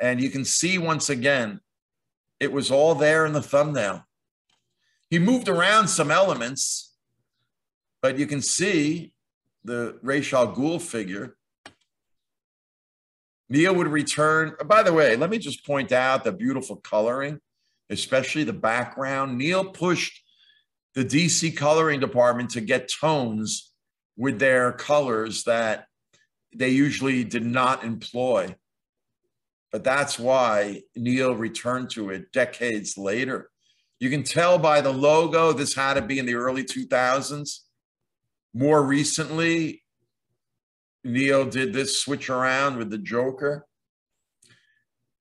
And you can see once again, it was all there in the thumbnail. He moved around some elements, but you can see the Ra's al Ghul figure. Neil would return. By the way, let me just point out the beautiful coloring, especially the background. Neil pushed the DC coloring department to get tones with their colors that they usually did not employ. But that's why Neil returned to it decades later. You can tell by the logo, this had to be in the early 2000s. More recently, Neil did this switch around with the Joker.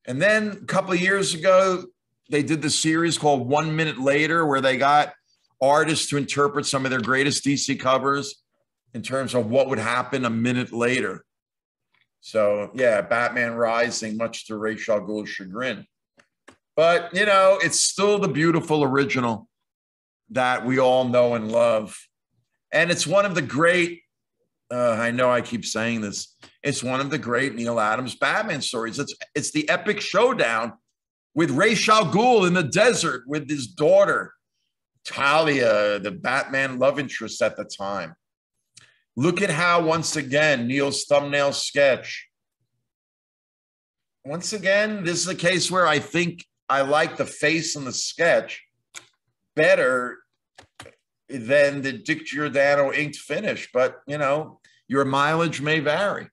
And then a couple of years ago, they did the series called 1 Minute Later, where they got artists to interpret some of their greatest DC covers in terms of what would happen a minute later. So yeah, Batman Rising, much to Ra's al Ghul's chagrin. But you know, it's still the beautiful original that we all know and love. And it's one of the great, I know I keep saying this, it's one of the great Neil Adams Batman stories. It's the epic showdown with Ra's al Ghul in the desert with his daughter, Talia, the Batman love interest at the time. Look at how, once again, Neil's thumbnail sketch. Once again, this is a case where I think I like the face in the sketch better than the Dick Giordano inked finish, but you know, your mileage may vary.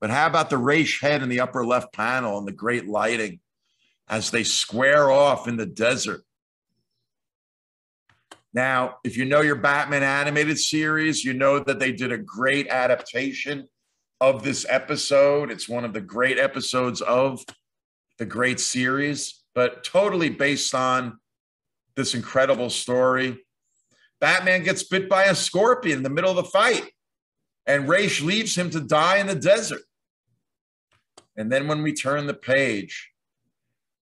But how about the Ra's head in the upper left panel and the great lighting as they square off in the desert? Now, if you know your Batman animated series, you know that they did a great adaptation of this episode. It's one of the great episodes of the great series, but totally based on this incredible story. Batman gets bit by a scorpion in the middle of the fight, and Ra's leaves him to die in the desert. And then when we turn the page,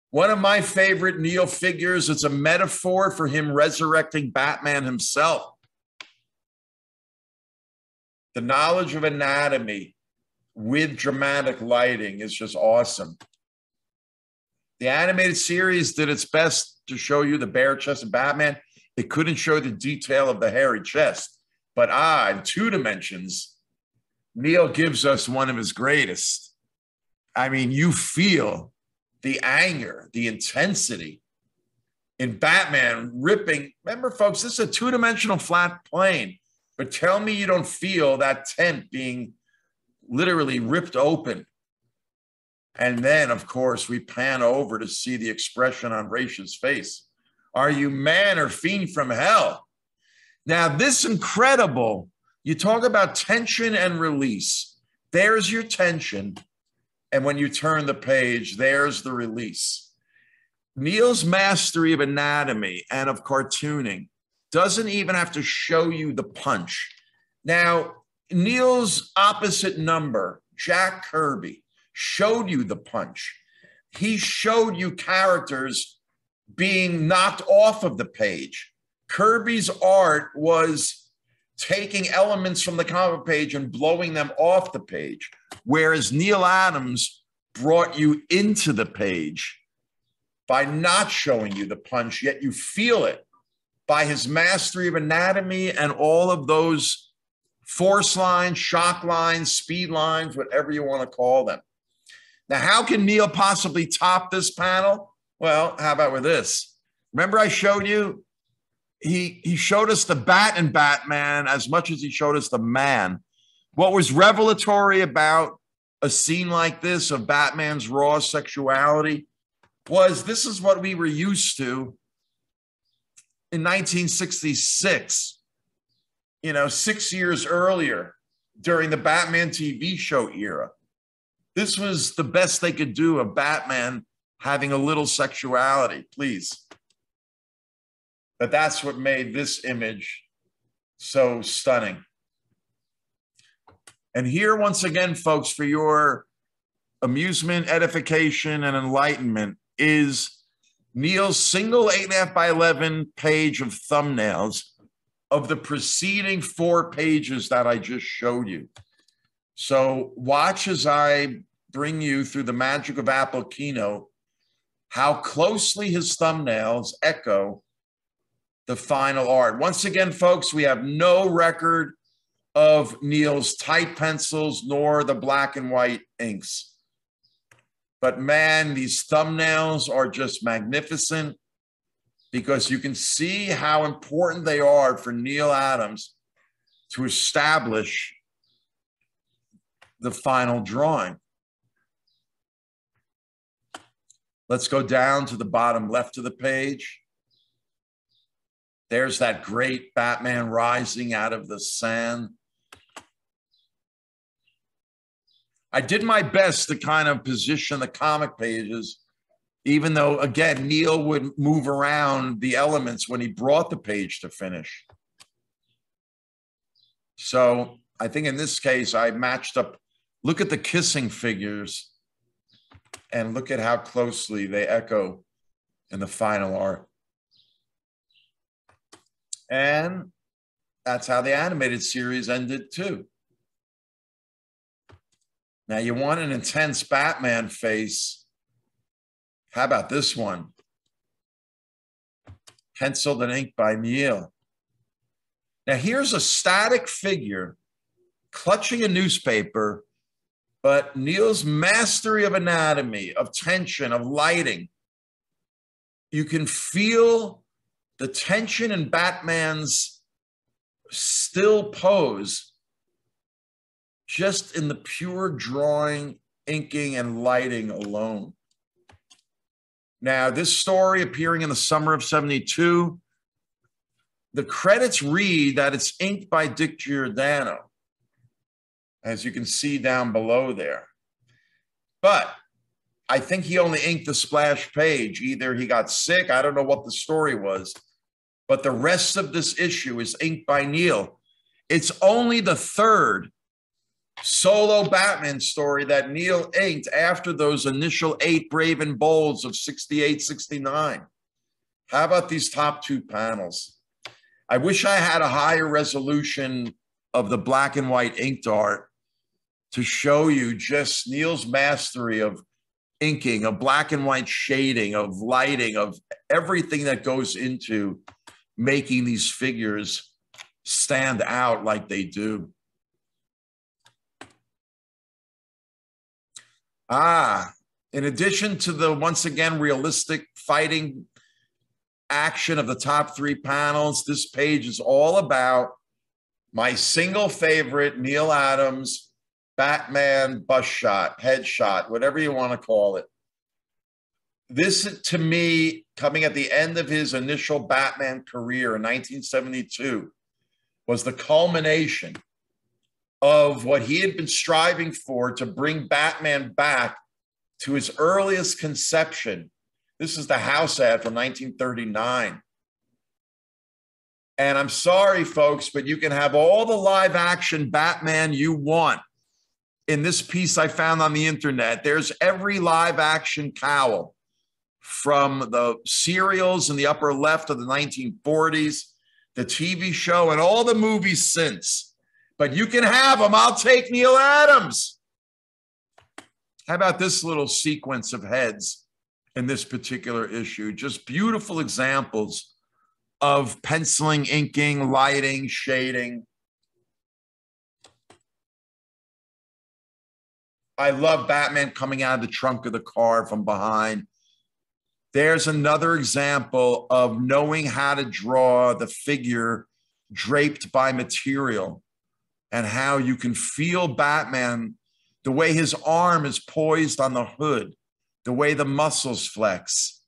one of my favorite Neil figures, it's a metaphor for him resurrecting Batman himself. The knowledge of anatomy with dramatic lighting is just awesome. The animated series did its best to show you the bare chest of Batman. It couldn't show the detail of the hairy chest, but in two dimensions, Neil gives us one of his greatest. I mean, you feel the anger, the intensity in Batman ripping. Remember, folks, this is a two-dimensional flat plane, but tell me you don't feel that tent being literally ripped open. And then, of course, we pan over to see the expression on Ra's face. Are you man or fiend from hell? Now, this incredible, you talk about tension and release. There's your tension. And when you turn the page, there's the release. Neil's mastery of anatomy and of cartooning doesn't even have to show you the punch. Now, Neil's opposite number, Jack Kirby, showed you the punch. He showed you characters being knocked off of the page. Kirby's art was taking elements from the comic page and blowing them off the page, whereas Neil Adams brought you into the page by not showing you the punch, yet you feel it by his mastery of anatomy and all of those force lines, shock lines, speed lines, whatever you want to call them. Now, how can Neil possibly top this panel? Well, how about with this? Remember I showed you? He showed us the bat in Batman as much as he showed us the man. What was revelatory about a scene like this of Batman's raw sexuality was this is what we were used to in 1966, you know, 6 years earlier during the Batman TV show era. This was the best they could do of Batman having a little sexuality, please. But that's what made this image so stunning. And here, once again, folks, for your amusement, edification, and enlightenment is Neil's single 8.5 by 11 page of thumbnails of the preceding 4 pages that I just showed you. So watch as I bring you through the magic of Apple Keynote how closely his thumbnails echo the final art. Once again, folks, we have no record of Neil's tight pencils nor the black and white inks. But man, these thumbnails are just magnificent because you can see how important they are for Neil Adams to establish the final drawing. Let's go down to the bottom left of the page. There's that great Batman rising out of the sand. I did my best to kind of position the comic pages, even though, again, Neil would move around the elements when he brought the page to finish. So I think in this case, I matched up. Look at the kissing figures and look at how closely they echo in the final art. And that's how the animated series ended too. Now you want an intense Batman face. How about this one? Penciled and inked by Neil. Now here's a static figure clutching a newspaper, but Neil's mastery of anatomy, of tension, of lighting, you can feel the tension in Batman's still pose, just in the pure drawing, inking, and lighting alone. Now, this story appearing in the summer of '72, the credits read that it's inked by Dick Giordano, as you can see down below there. But I think he only inked the splash page. Either he got sick, I don't know what the story was. But the rest of this issue is inked by Neil. It's only the third solo Batman story that Neil inked after those initial 8 brave and bolds of '68, '69. How about these top 2 panels? I wish I had a higher resolution of the black and white inked art to show you just Neil's mastery of inking, of black and white shading, of lighting, of everything that goes into making these figures stand out like they do. Ah, in addition to the once again realistic fighting action of the top three panels, this page is all about my single favorite Neil Adams Batman bus shot, headshot, whatever you want to call it. This, to me, coming at the end of his initial Batman career in 1972, was the culmination of what he had been striving for to bring Batman back to his earliest conception. This is the house ad from 1939. And I'm sorry, folks, but you can have all the live action Batman you want. In this piece I found on the internet, there's every live action cowl from the serials in the upper left of the 1940s, the TV show, and all the movies since. But you can have them. I'll take Neil Adams. How about this little sequence of heads in this particular issue? Just beautiful examples of penciling, inking, lighting, shading. I love Batman coming out of the trunk of the car from behind. There's another example of knowing how to draw the figure draped by material and how you can feel Batman, the way his arm is poised on the hood, the way the muscles flex.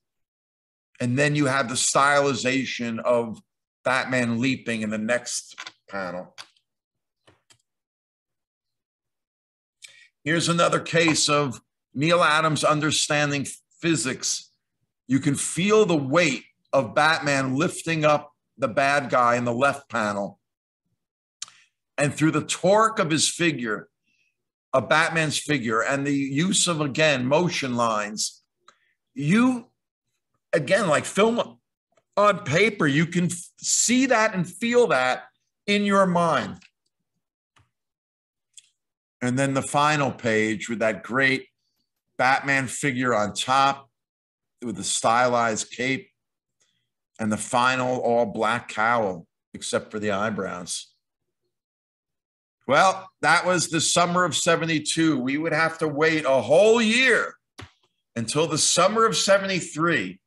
And then you have the stylization of Batman leaping in the next panel. Here's another case of Neil Adams understanding physics. You can feel the weight of Batman lifting up the bad guy in the left panel. And through the torque of his figure, of Batman's figure, and the use of, again, motion lines, you, again, like film on paper, you can see that and feel that in your mind. And then the final page with that great Batman figure on top with the stylized cape and the final all black cowl, except for the eyebrows. Well, that was the summer of 72. We would have to wait a whole year until the summer of 73,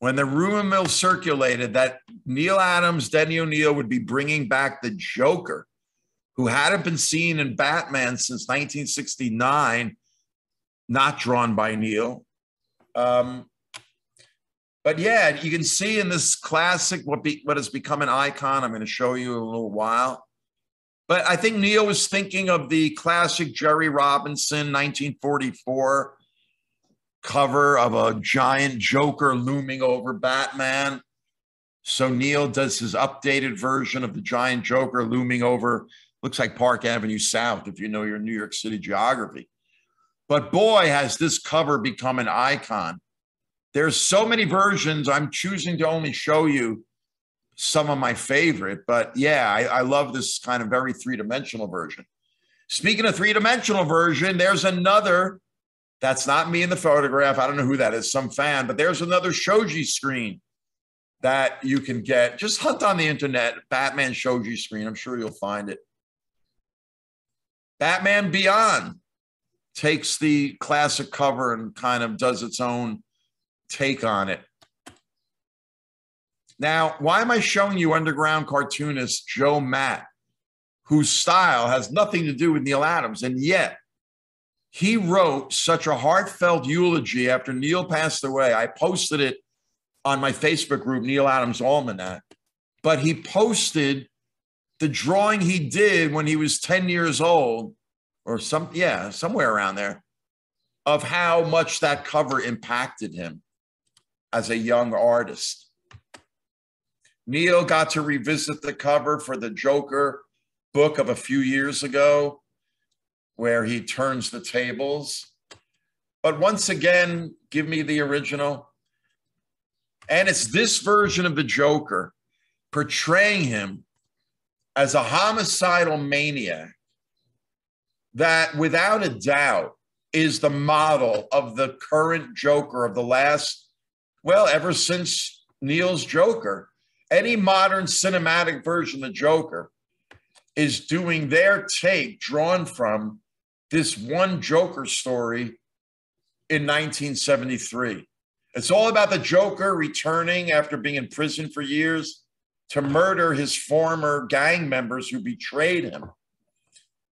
when the rumor mill circulated that Neil Adams, Denny O'Neil would be bringing back the Joker, who hadn't been seen in Batman since 1969, not drawn by Neil. But yeah, you can see in this classic what has become an icon. I'm going to show you in a little while. But I think Neil was thinking of the classic Jerry Robinson 1944 cover of a giant Joker looming over Batman. So Neil does his updated version of the giant Joker looming over, looks like Park Avenue South, if you know your New York City geography. But boy, has this cover become an icon. There's so many versions. I'm choosing to only show you some of my favorite, but yeah, I love this kind of very three-dimensional version. Speaking of three-dimensional version, there's another, that's not me in the photograph. I don't know who that is, some fan, but there's another Shoji screen that you can get. Just hunt on the internet, Batman Shoji screen. I'm sure you'll find it. Batman Beyond takes the classic cover and kind of does its own take on it. Now, why am I showing you underground cartoonist Joe Matt, whose style has nothing to do with Neil Adams, and yet he wrote such a heartfelt eulogy after Neil passed away? I posted it on my Facebook group, Neil Adams Almanac, but he posted the drawing he did when he was 10 years old or somewhere around there, of how much that cover impacted him as a young artist. Neil got to revisit the cover for the Joker book of a few years ago, where he turns the tables. But once again, give me the original. And it's this version of the Joker portraying him as a homicidal maniac that, without a doubt, is the model of the current Joker of the last, well, ever since Neil's Joker. Any modern cinematic version of the Joker is doing their take drawn from this one Joker story in 1973. It's all about the Joker returning after being in prison for years to murder his former gang members who betrayed him.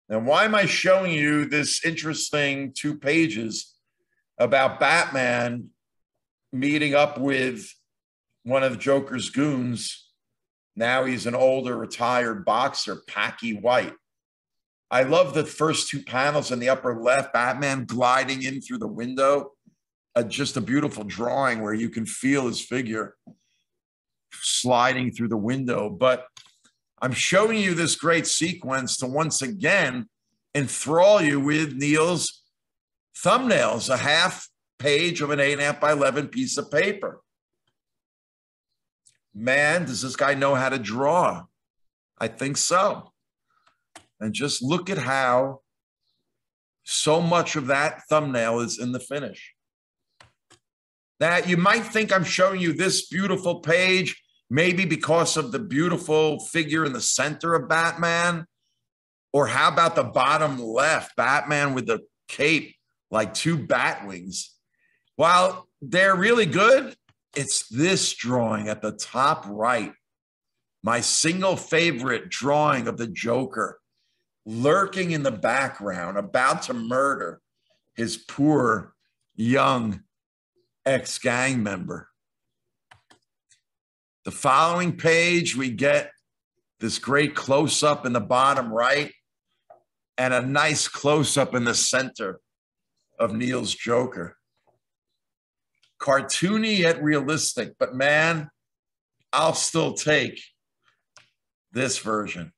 Now, why am I showing you this interesting two pages about Batman meeting up with one of Joker's goons? Now he's an older retired boxer, Packy White. I love the first two panels in the upper left, Batman gliding in through the window. Just a beautiful drawing where you can feel his figure sliding through the window. But I'm showing you this great sequence to once again enthrall you with Neil's thumbnails, a half page of an 8.5 by 11 piece of paper. Man, does this guy know how to draw? I think so. And just look at how so much of that thumbnail is in the finish. Now, you might think I'm showing you this beautiful page, maybe because of the beautiful figure in the center of Batman. Or how about the bottom left, Batman with the cape, like two bat wings. While they're really good, it's this drawing at the top right, my single favorite drawing of the Joker, lurking in the background, about to murder his poor young ex-gang member. The following page, we get this great close-up in the bottom right and a nice close-up in the center of Neil's Joker. Cartoony yet realistic, but man, I'll still take this version.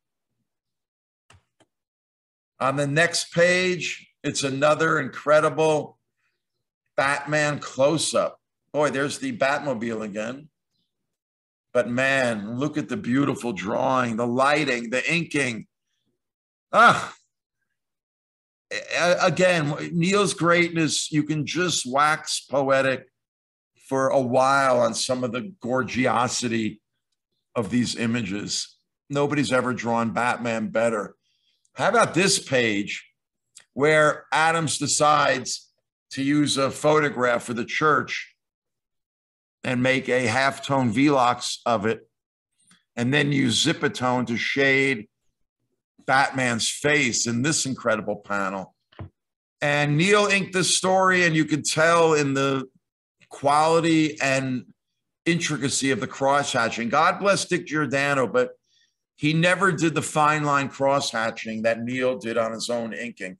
On the next page, it's another incredible Batman close-up. Boy, there's the Batmobile again. But man, look at the beautiful drawing, the lighting, the inking. Ah, again, Neil's greatness, you can just wax poetic for a while on some of the gorgiosity of these images. Nobody's ever drawn Batman better. How about this page where Adams decides to use a photograph for the church and make a halftone Velox of it, and then use Zipatone to shade Batman's face in this incredible panel. And Neil inked this story, and you can tell in the quality and intricacy of the cross-hatching. God bless Dick Giordano, but he never did the fine line cross-hatching that Neil did on his own inking.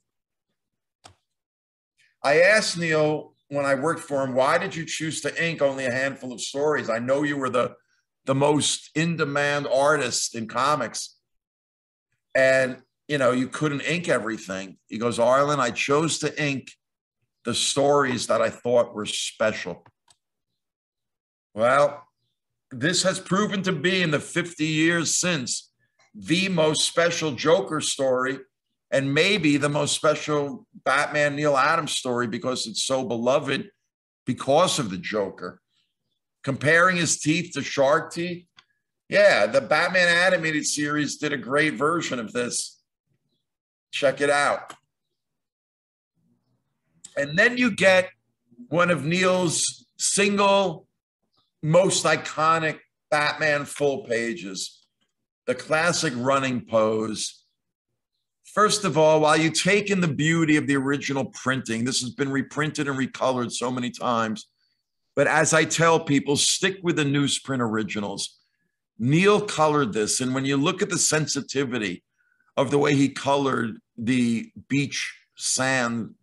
I asked Neil when I worked for him, why did you choose to ink only a handful of stories? I know you were the most in-demand artist in comics, and you know, you couldn't ink everything. He goes, Arlen, I chose to ink the stories that I thought were special. Well, this has proven to be, in the 50 years since, the most special Joker story, and maybe the most special Batman Neal Adams story, because it's so beloved because of the Joker. Comparing his teeth to shark teeth, yeah, the Batman animated series did a great version of this. Check it out. And then you get one of Neil's single most iconic Batman full pages, the classic running pose. First of all, while you take in the beauty of the original printing, this has been reprinted and recolored so many times, but as I tell people, stick with the newsprint originals. Neil colored this, and when you look at the sensitivity of the way he colored the beach sand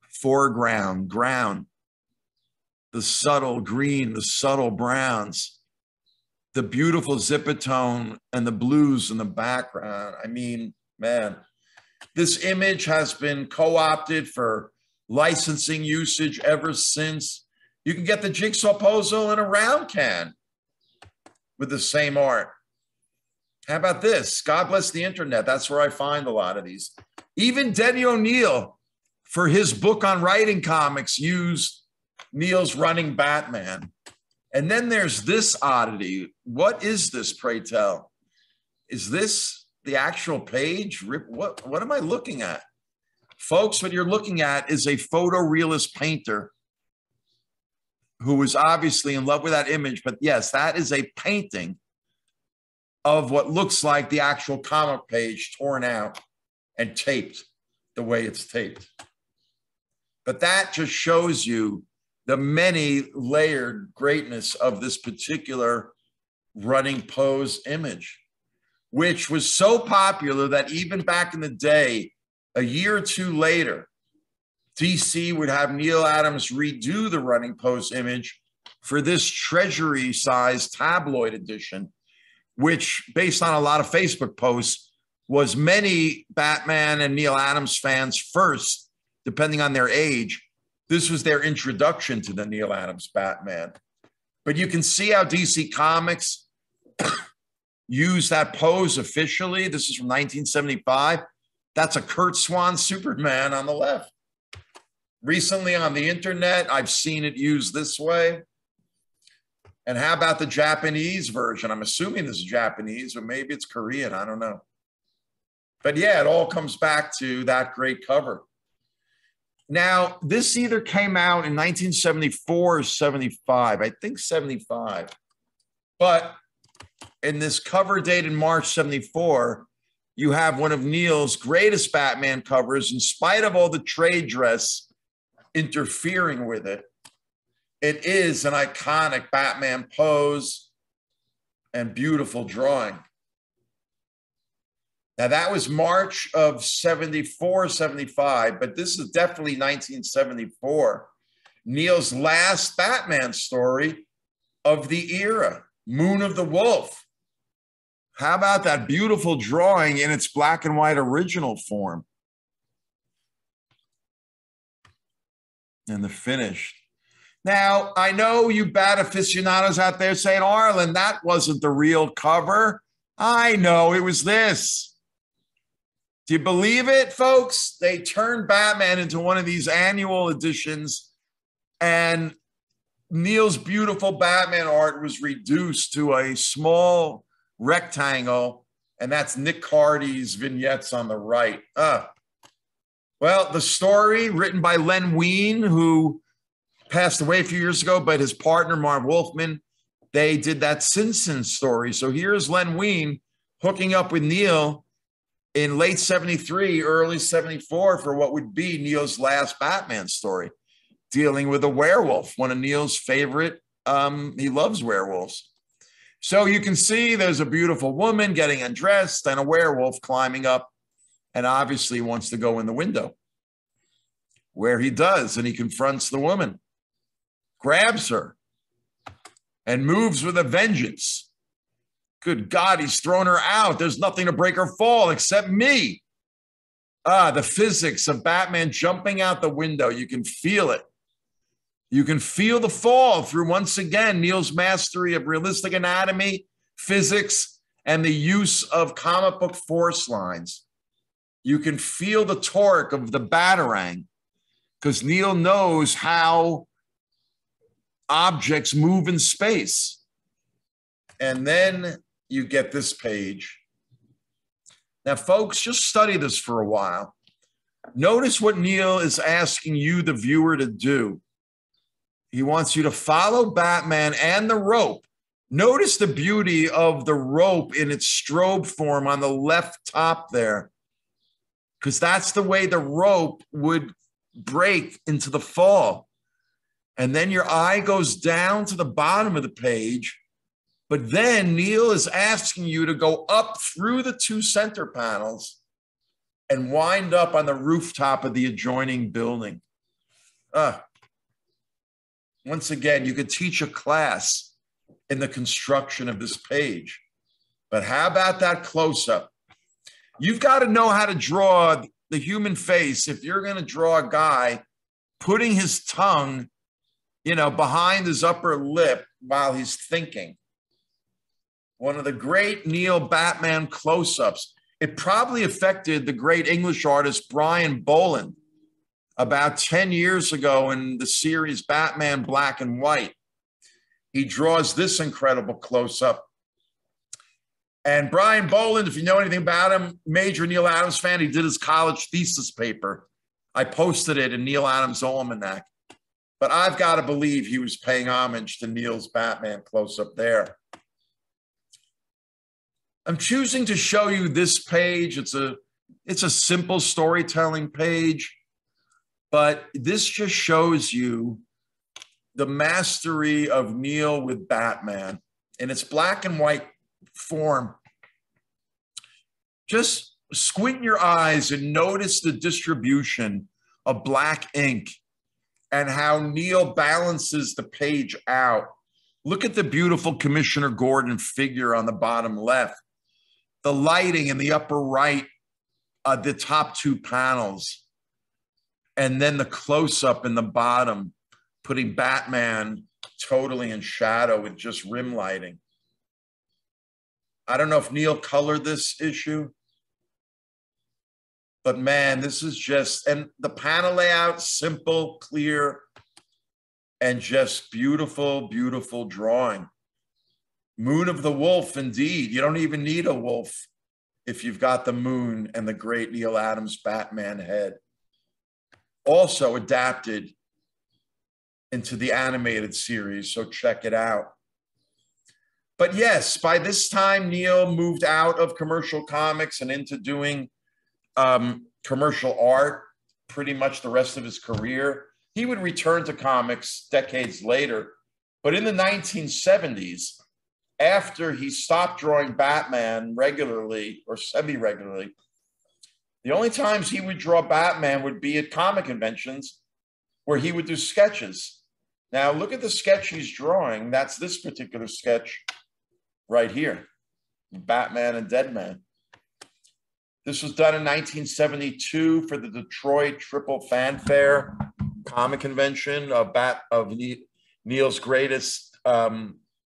foreground, ground, the subtle green, the subtle browns, the beautiful Zipatone and the blues in the background. I mean, man, this image has been co-opted for licensing usage ever since. You can get the jigsaw puzzle in a round can with the same art. How about this? God bless the internet. That's where I find a lot of these. Even Denny O'Neil, for his book on writing comics, used Neil's running Batman. And then there's this oddity. What is this, pray tell? Is this the actual page? What am I looking at? Folks, what you're looking at is a photorealist painter who was obviously in love with that image. But yes, that is a painting of what looks like the actual comic page torn out and taped the way it's taped. But that just shows you the many layered greatness of this particular running pose image, which was so popular that even back in the day, a year or two later, DC would have Neal Adams redo the running pose image for this treasury-sized tabloid edition, which, based on a lot of Facebook posts, was many Batman and Neal Adams fans' first, depending on their age. This was their introduction to the Neal Adams Batman. But you can see how DC Comics used that pose officially. This is from 1975. That's a Kurt Swan Superman on the left. Recently on the internet, I've seen it used this way. And how about the Japanese version? I'm assuming this is Japanese, but maybe it's Korean, I don't know. But yeah, it all comes back to that great cover. Now, this either came out in 1974 or 75, I think 75. But in this cover dated March 74, you have one of Neal's greatest Batman covers, in spite of all the trade dress interfering with it. It is an iconic Batman pose and beautiful drawing. Now, that was March of 74, 75, but this is definitely 1974. Neal's last Batman story of the era, Moon of the Wolf. How about that beautiful drawing in its black and white original form? And the finish. Now, I know you bat aficionados out there saying, Arlen, that wasn't the real cover. I know, it was this. Do you believe it, folks? They turned Batman into one of these annual editions, and Neal's beautiful Batman art was reduced to a small rectangle, and that's Nick Cardy's vignettes on the right. Well, the story, written by Len Wein, who passed away a few years ago, but his partner, Marv Wolfman, they did that Sin-Sin story. So here's Len Wein hooking up with Neal in late 73, early 74 for what would be Neal's last Batman story, dealing with a werewolf, one of Neal's favorite, he loves werewolves. So you can see there's a beautiful woman getting undressed and a werewolf climbing up and obviously wants to go in the window, where he does, and he confronts the woman, grabs her, and moves with a vengeance. Good God, he's thrown her out. There's nothing to break her fall except me. The physics of Batman jumping out the window. You can feel it. You can feel the fall through, once again, Neal's mastery of realistic anatomy, physics, and the use of comic book force lines. You can feel the torque of the Batarang because Neal knows how objects move in space. And then you get this page. Now, folks, just study this for a while. Notice what Neal is asking you, the viewer, to do. He wants you to follow Batman and the rope. Notice the beauty of the rope in its strobe form on the left top there, because that's the way the rope would break into the fall. And then your eye goes down to the bottom of the page. But then Neal is asking you to go up through the two center panels and wind up on the rooftop of the adjoining building. Once again, you could teach a class in the construction of this page. But how about that close-up? You've got to know how to draw the human face if you're going to draw a guy putting his tongue, you know, behind his upper lip while he's thinking. One of the great Neal Batman close-ups. It probably affected the great English artist Brian Boland about 10 years ago in the series Batman Black and White. He draws this incredible close-up. And Brian Boland, if you know anything about him, major Neal Adams fan, he did his college thesis paper I posted it in Neil Adams Almanac, but I've got to believe he was paying homage to Neil's Batman close up there. I'm choosing to show you this page. It's a simple storytelling page, but this just shows you the mastery of Neil with Batman in its black and white form. Just squint your eyes and notice the distribution of black ink and how Neil balances the page out. Look at the beautiful Commissioner Gordon figure on the bottom left, the lighting in the upper right, the top two panels, and then the close-up in the bottom, putting Batman totally in shadow with just rim lighting. I don't know if Neil colored this issue, but man, this is just, and the panel layout, simple, clear, and just beautiful, beautiful drawing. Moon of the Wolf, indeed. You don't even need a wolf if you've got the moon and the great Neil Adams Batman head. Also adapted into the animated series, so check it out. But yes, by this time, Neil moved out of commercial comics and into doing commercial art pretty much the rest of his career. He would return to comics decades later. But in the 1970s, after he stopped drawing Batman regularly or semi-regularly, the only times he would draw Batman would be at comic conventions where he would do sketches. Now look at the sketch he's drawing. That's this particular sketch right here, Batman and Deadman. This was done in 1972 for the Detroit Triple Fanfare Comic Convention of Neil's greatest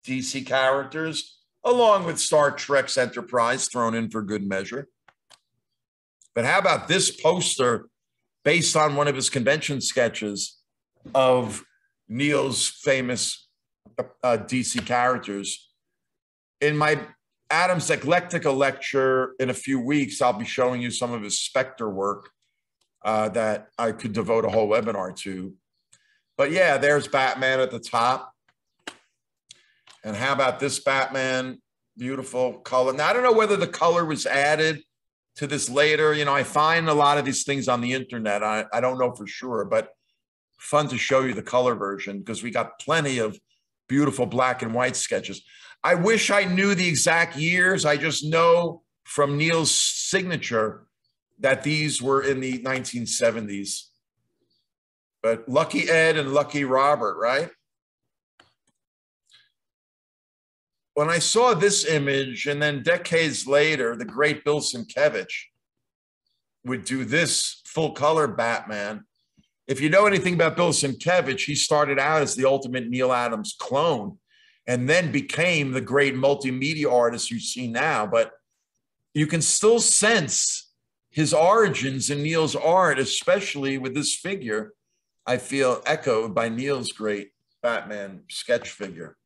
DC characters, along with Star Trek's Enterprise thrown in for good measure. But how about this poster based on one of his convention sketches of Neil's famous DC characters? In my Adams Eclectica lecture in a few weeks, I'll be showing you some of his Spectre work that I could devote a whole webinar to. But yeah, there's Batman at the top. And how about this Batman? Beautiful color. Now, I don't know whether the color was added to this later. You know, I find a lot of these things on the internet. I don't know for sure, but fun to show you the color version because we got plenty of beautiful black and white sketches. I wish I knew the exact years. I just know from Neil's signature that these were in the 1970s. But lucky Ed and lucky Robert, right? When I saw this image, and then decades later, the great Bill Sienkiewicz would do this full-color Batman. If you know anything about Bill Sienkiewicz, he started out as the ultimate Neil Adams clone and then became the great multimedia artist you see now. But you can still sense his origins in Neil's art, especially with this figure, I feel echoed by Neil's great Batman sketch figure.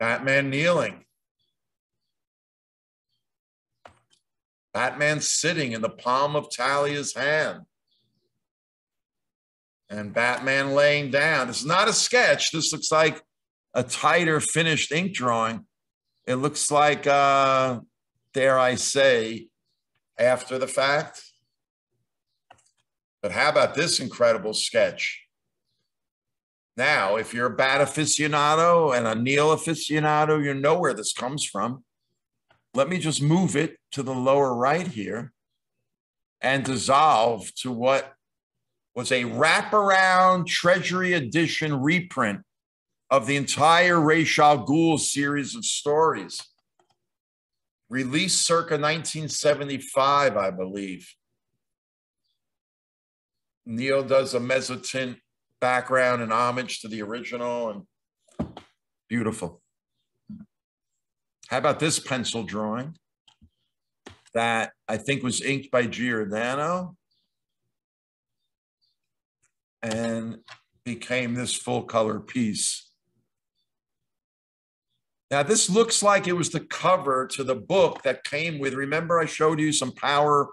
Batman kneeling. Batman sitting in the palm of Talia's hand. And Batman laying down. It's not a sketch. This looks like a tighter finished ink drawing. It looks like, dare I say, after the fact. But how about this incredible sketch? Now, if you're a Bat aficionado and a Neil aficionado, you know where this comes from. Let me just move it to the lower right here and dissolve to what was a wraparound Treasury Edition reprint of the entire Ra's al Ghul series of stories, released circa 1975, I believe. Neil does a mezzotint background and homage to the original, and beautiful. How about this pencil drawing that I think was inked by Giordano and became this full color piece. Now, this looks like it was the cover to the book that came with, remember I showed you some Power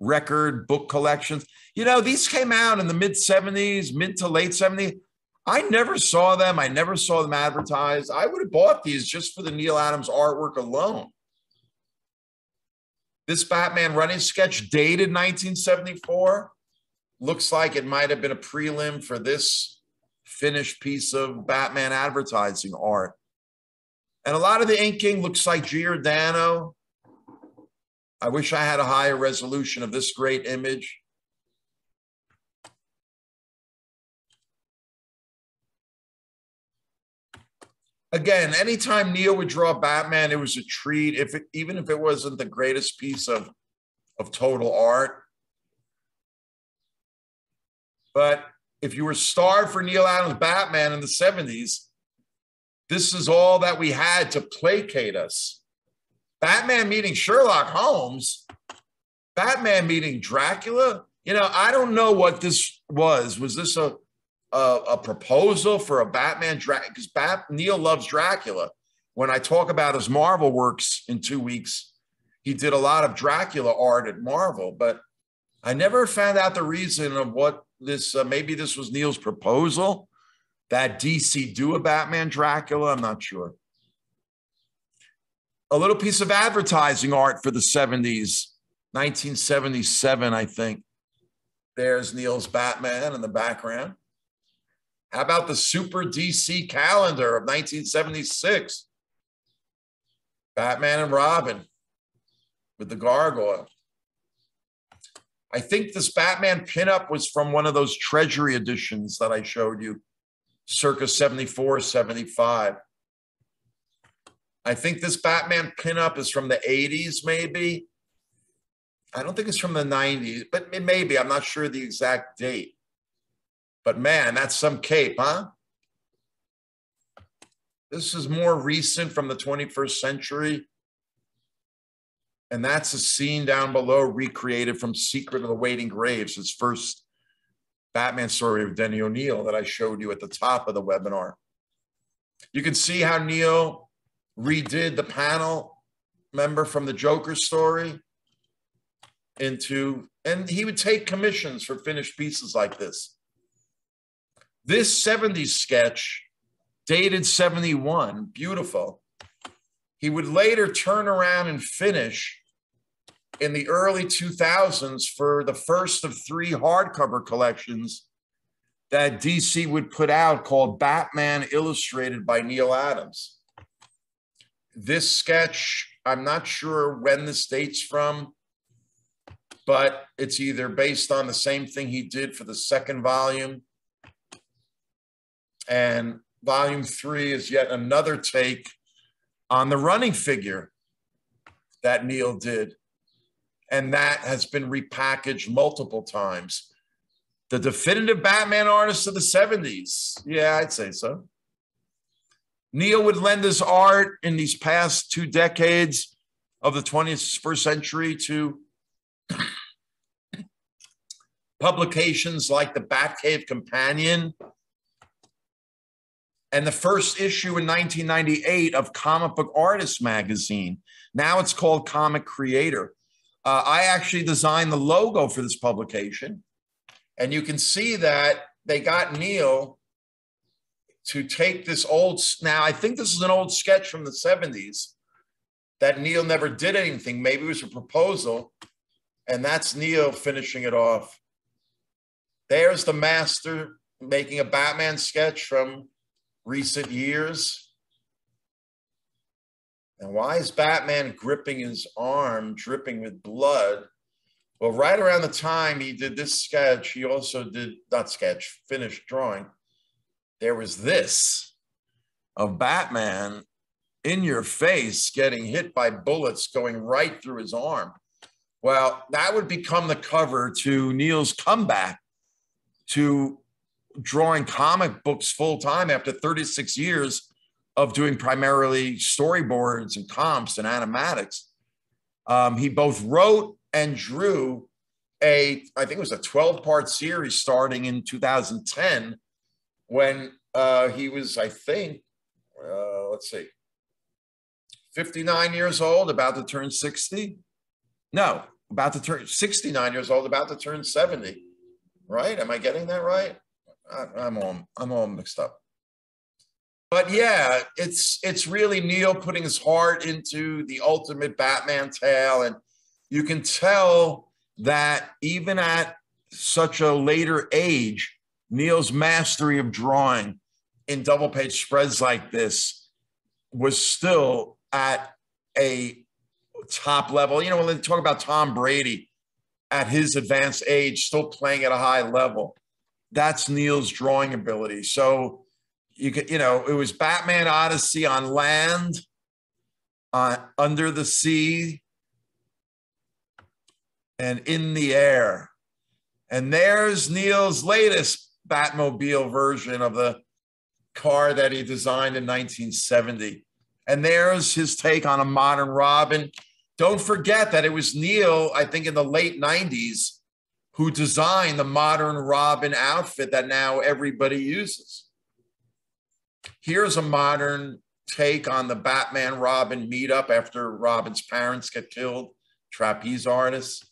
Record book collections? You know, these came out in the mid-'70s, mid to late '70s. I never saw them. I never saw them advertised. I would have bought these just for the Neal Adams artwork alone. This Batman running sketch dated 1974. Looks like it might have been a prelim for this finished piece of Batman advertising art. And a lot of the inking looks like Giordano. I wish I had a higher resolution of this great image. Again, anytime Neil would draw Batman, it was a treat, even if it wasn't the greatest piece of total art. But if you were starved for Neil Adams' Batman in the '70s, this is all that we had to placate us. Batman meeting Sherlock Holmes, Batman meeting Dracula. You know, I don't know what this was. Was this a proposal for a Batman? Because Neil loves Dracula. When I talk about his Marvel works in 2 weeks, he did a lot of Dracula art at Marvel, but I never found out the reason of what this, maybe this was Neil's proposal that DC do a Batman Dracula, I'm not sure. A little piece of advertising art for the '70s, 1977, I think. There's Neil's Batman in the background. How about the Super DC calendar of 1976? Batman and Robin with the gargoyle. I think this Batman pinup was from one of those Treasury editions that I showed you, circa 74, 75. I think this Batman pinup is from the '80s, maybe. I don't think it's from the '90s, but maybe. I'm not sure the exact date. But man, that's some cape, huh? This is more recent from the 21st century. And that's a scene down below recreated from Secret of the Waiting Graves, his first Batman story of Denny O'Neil that I showed you at the top of the webinar. You can see how Neil redid the panel, remember, from the Joker story into, and he would take commissions for finished pieces like this. This '70s sketch, dated 71, beautiful. He would later turn around and finish in the early 2000s for the first of 3 hardcover collections that DC would put out called Batman Illustrated by Neil Adams. This sketch, I'm not sure when this dates from, but it's either based on the same thing he did for the second volume, and volume 3 is yet another take on the running figure that Neil did. And that has been repackaged multiple times. The definitive Batman artist of the '70s. Yeah, I'd say so. Neil would lend his art in these past 2 decades of the 21st century to publications like the Batcave Companion, and the first issue in 1998 of Comic Book Artist magazine. Now it's called Comic Creator. I actually designed the logo for this publication. And you can see that they got Neil to take this old, now I think this is an old sketch from the '70s that Neil never did anything. Maybe it was a proposal. And that's Neil finishing it off. There's the master making a Batman sketch from recent years. And why is Batman gripping his arm, dripping with blood? Well, right around the time he did this sketch, he also did, not sketch, finished drawing. There was this of Batman in your face getting hit by bullets going right through his arm. Well, that would become the cover to Neil's comeback to drawing comic books full-time after 36 years of doing primarily storyboards and comps and animatics. He both wrote and drew I think it was a 12-part series starting in 2010 when he was, I think, let's see, 59 years old, about to turn 60. No, about to turn 69 years old, about to turn 70. Right? Am I getting that right? I'm all mixed up. But yeah, it's really Neil putting his heart into the ultimate Batman tale. And you can tell that even at such a later age, Neil's mastery of drawing in double page spreads like this was still at a top level. You know, when they talk about Tom Brady at his advanced age, still playing at a high level, that's Neil's drawing ability. So you could, you know, it was Batman Odyssey on land, under the sea, and in the air. And there's Neil's latest Batmobile version of the car that he designed in 1970. And there's his take on a modern Robin. Don't forget that it was Neil, I think in the late 90s, who designed the modern Robin outfit that now everybody uses. Here's a modern take on the Batman-Robin meetup after Robin's parents get killed, trapeze artists.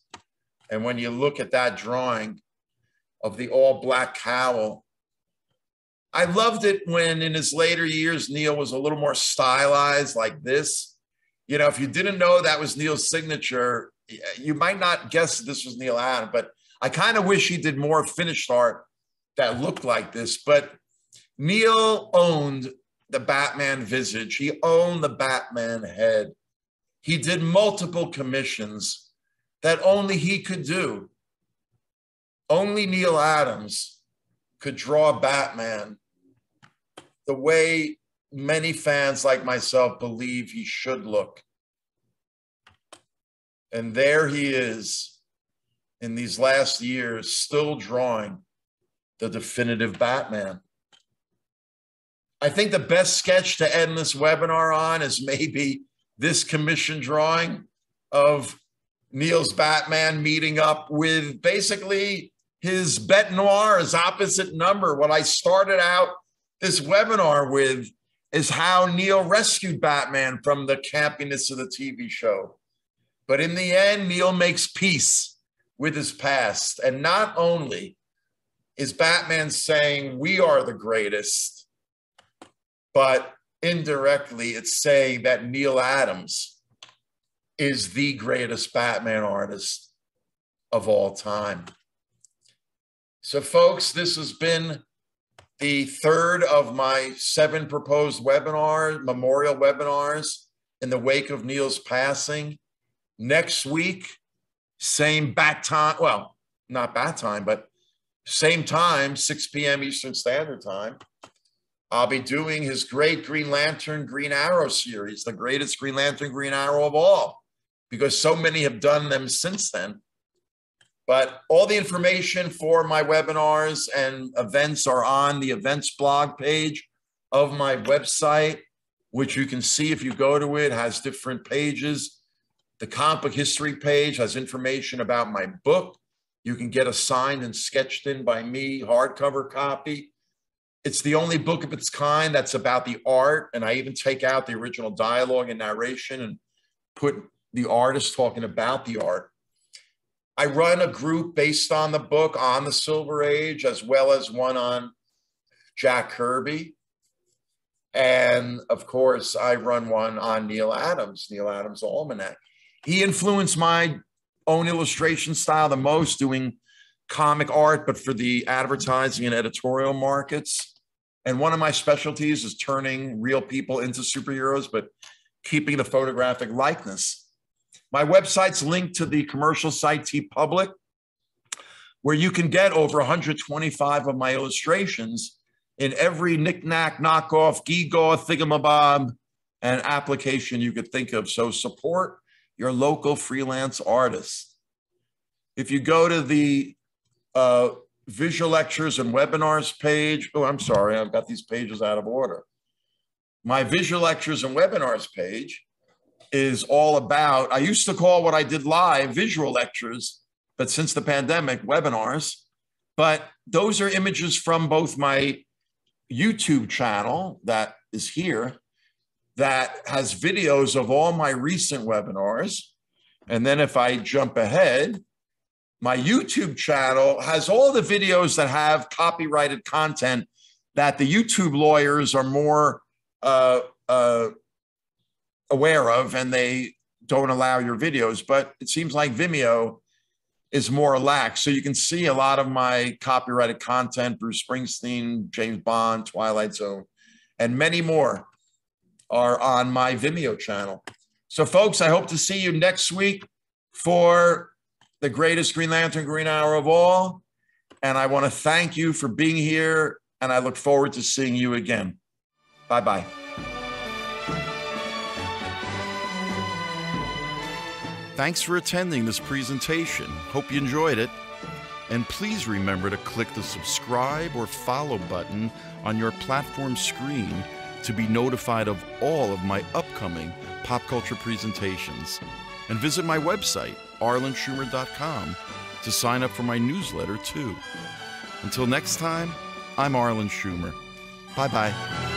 And when you look at that drawing of the all-black cowl, I loved it when in his later years, Neil was a little more stylized like this. You know, if you didn't know that was Neil's signature, you might not guess this was Neil Adams, but I kind of wish he did more finished art that looked like this. But Neil owned the Batman visage. He owned the Batman head. He did multiple commissions that only he could do. Only Neil Adams could draw Batman the way many fans like myself believe he should look. And there he is in these last years, still drawing the definitive Batman. I think the best sketch to end this webinar on is maybe this commission drawing of Neil's Batman meeting up with basically his bête noire, his opposite number. What I started out this webinar with is how Neil rescued Batman from the campiness of the TV show. But in the end, Neil makes peace with his past. And not only is Batman saying, we are the greatest, but indirectly it's saying that Neil Adams is the greatest Batman artist of all time. So folks, this has been the third of my 7 proposed webinars, memorial webinars in the wake of Neil's passing. Next week, same bat time, well, not bat time, but same time, 6 p.m. Eastern Standard Time. I'll be doing his great Green Lantern, Green Arrow series, the greatest Green Lantern, Green Arrow of all, because so many have done them since then. But all the information for my webinars and events are on the events blog page of my website, which you can see if you go to it, has different pages. The comic book history page has information about my book. You can get a signed and sketched in by me hardcover copy. It's the only book of its kind that's about the art. And I even take out the original dialogue and narration and put the artist talking about the art. I run a group based on the book on the Silver Age, as well as one on Jack Kirby. And of course, I run one on Neil Adams, Neil Adams Almanac. He influenced my own illustration style the most, doing comic art, but for the advertising and editorial markets. And one of my specialties is turning real people into superheroes, but keeping the photographic likeness. My website's linked to the commercial site TeePublic, where you can get over 125 of my illustrations in every knick-knack, knockoff, gigaw, thingamabob, and application you could think of. So support your local freelance artists. If you go to the visual lectures and webinars page, oh, I'm sorry, I've got these pages out of order. My visual lectures and webinars page is all about, I used to call what I did live visual lectures, but since the pandemic, webinars. But those are images from both my YouTube channel that is here, that has videos of all my recent webinars. And then if I jump ahead, my YouTube channel has all the videos that have copyrighted content that the YouTube lawyers are more aware of, and they don't allow your videos. But it seems like Vimeo is more lax. So you can see a lot of my copyrighted content, Bruce Springsteen, James Bond, Twilight Zone, and many more are on my Vimeo channel. So folks, I hope to see you next week for the greatest Green Lantern Green Hour of all. And I want to thank you for being here, and I look forward to seeing you again. Bye-bye. Thanks for attending this presentation. Hope you enjoyed it. And please remember to click the subscribe or follow button on your platform screen to be notified of all of my upcoming pop culture presentations. And visit my website, arlenschumer.com, to sign up for my newsletter too. Until next time, I'm Arlen Schumer. Bye-bye.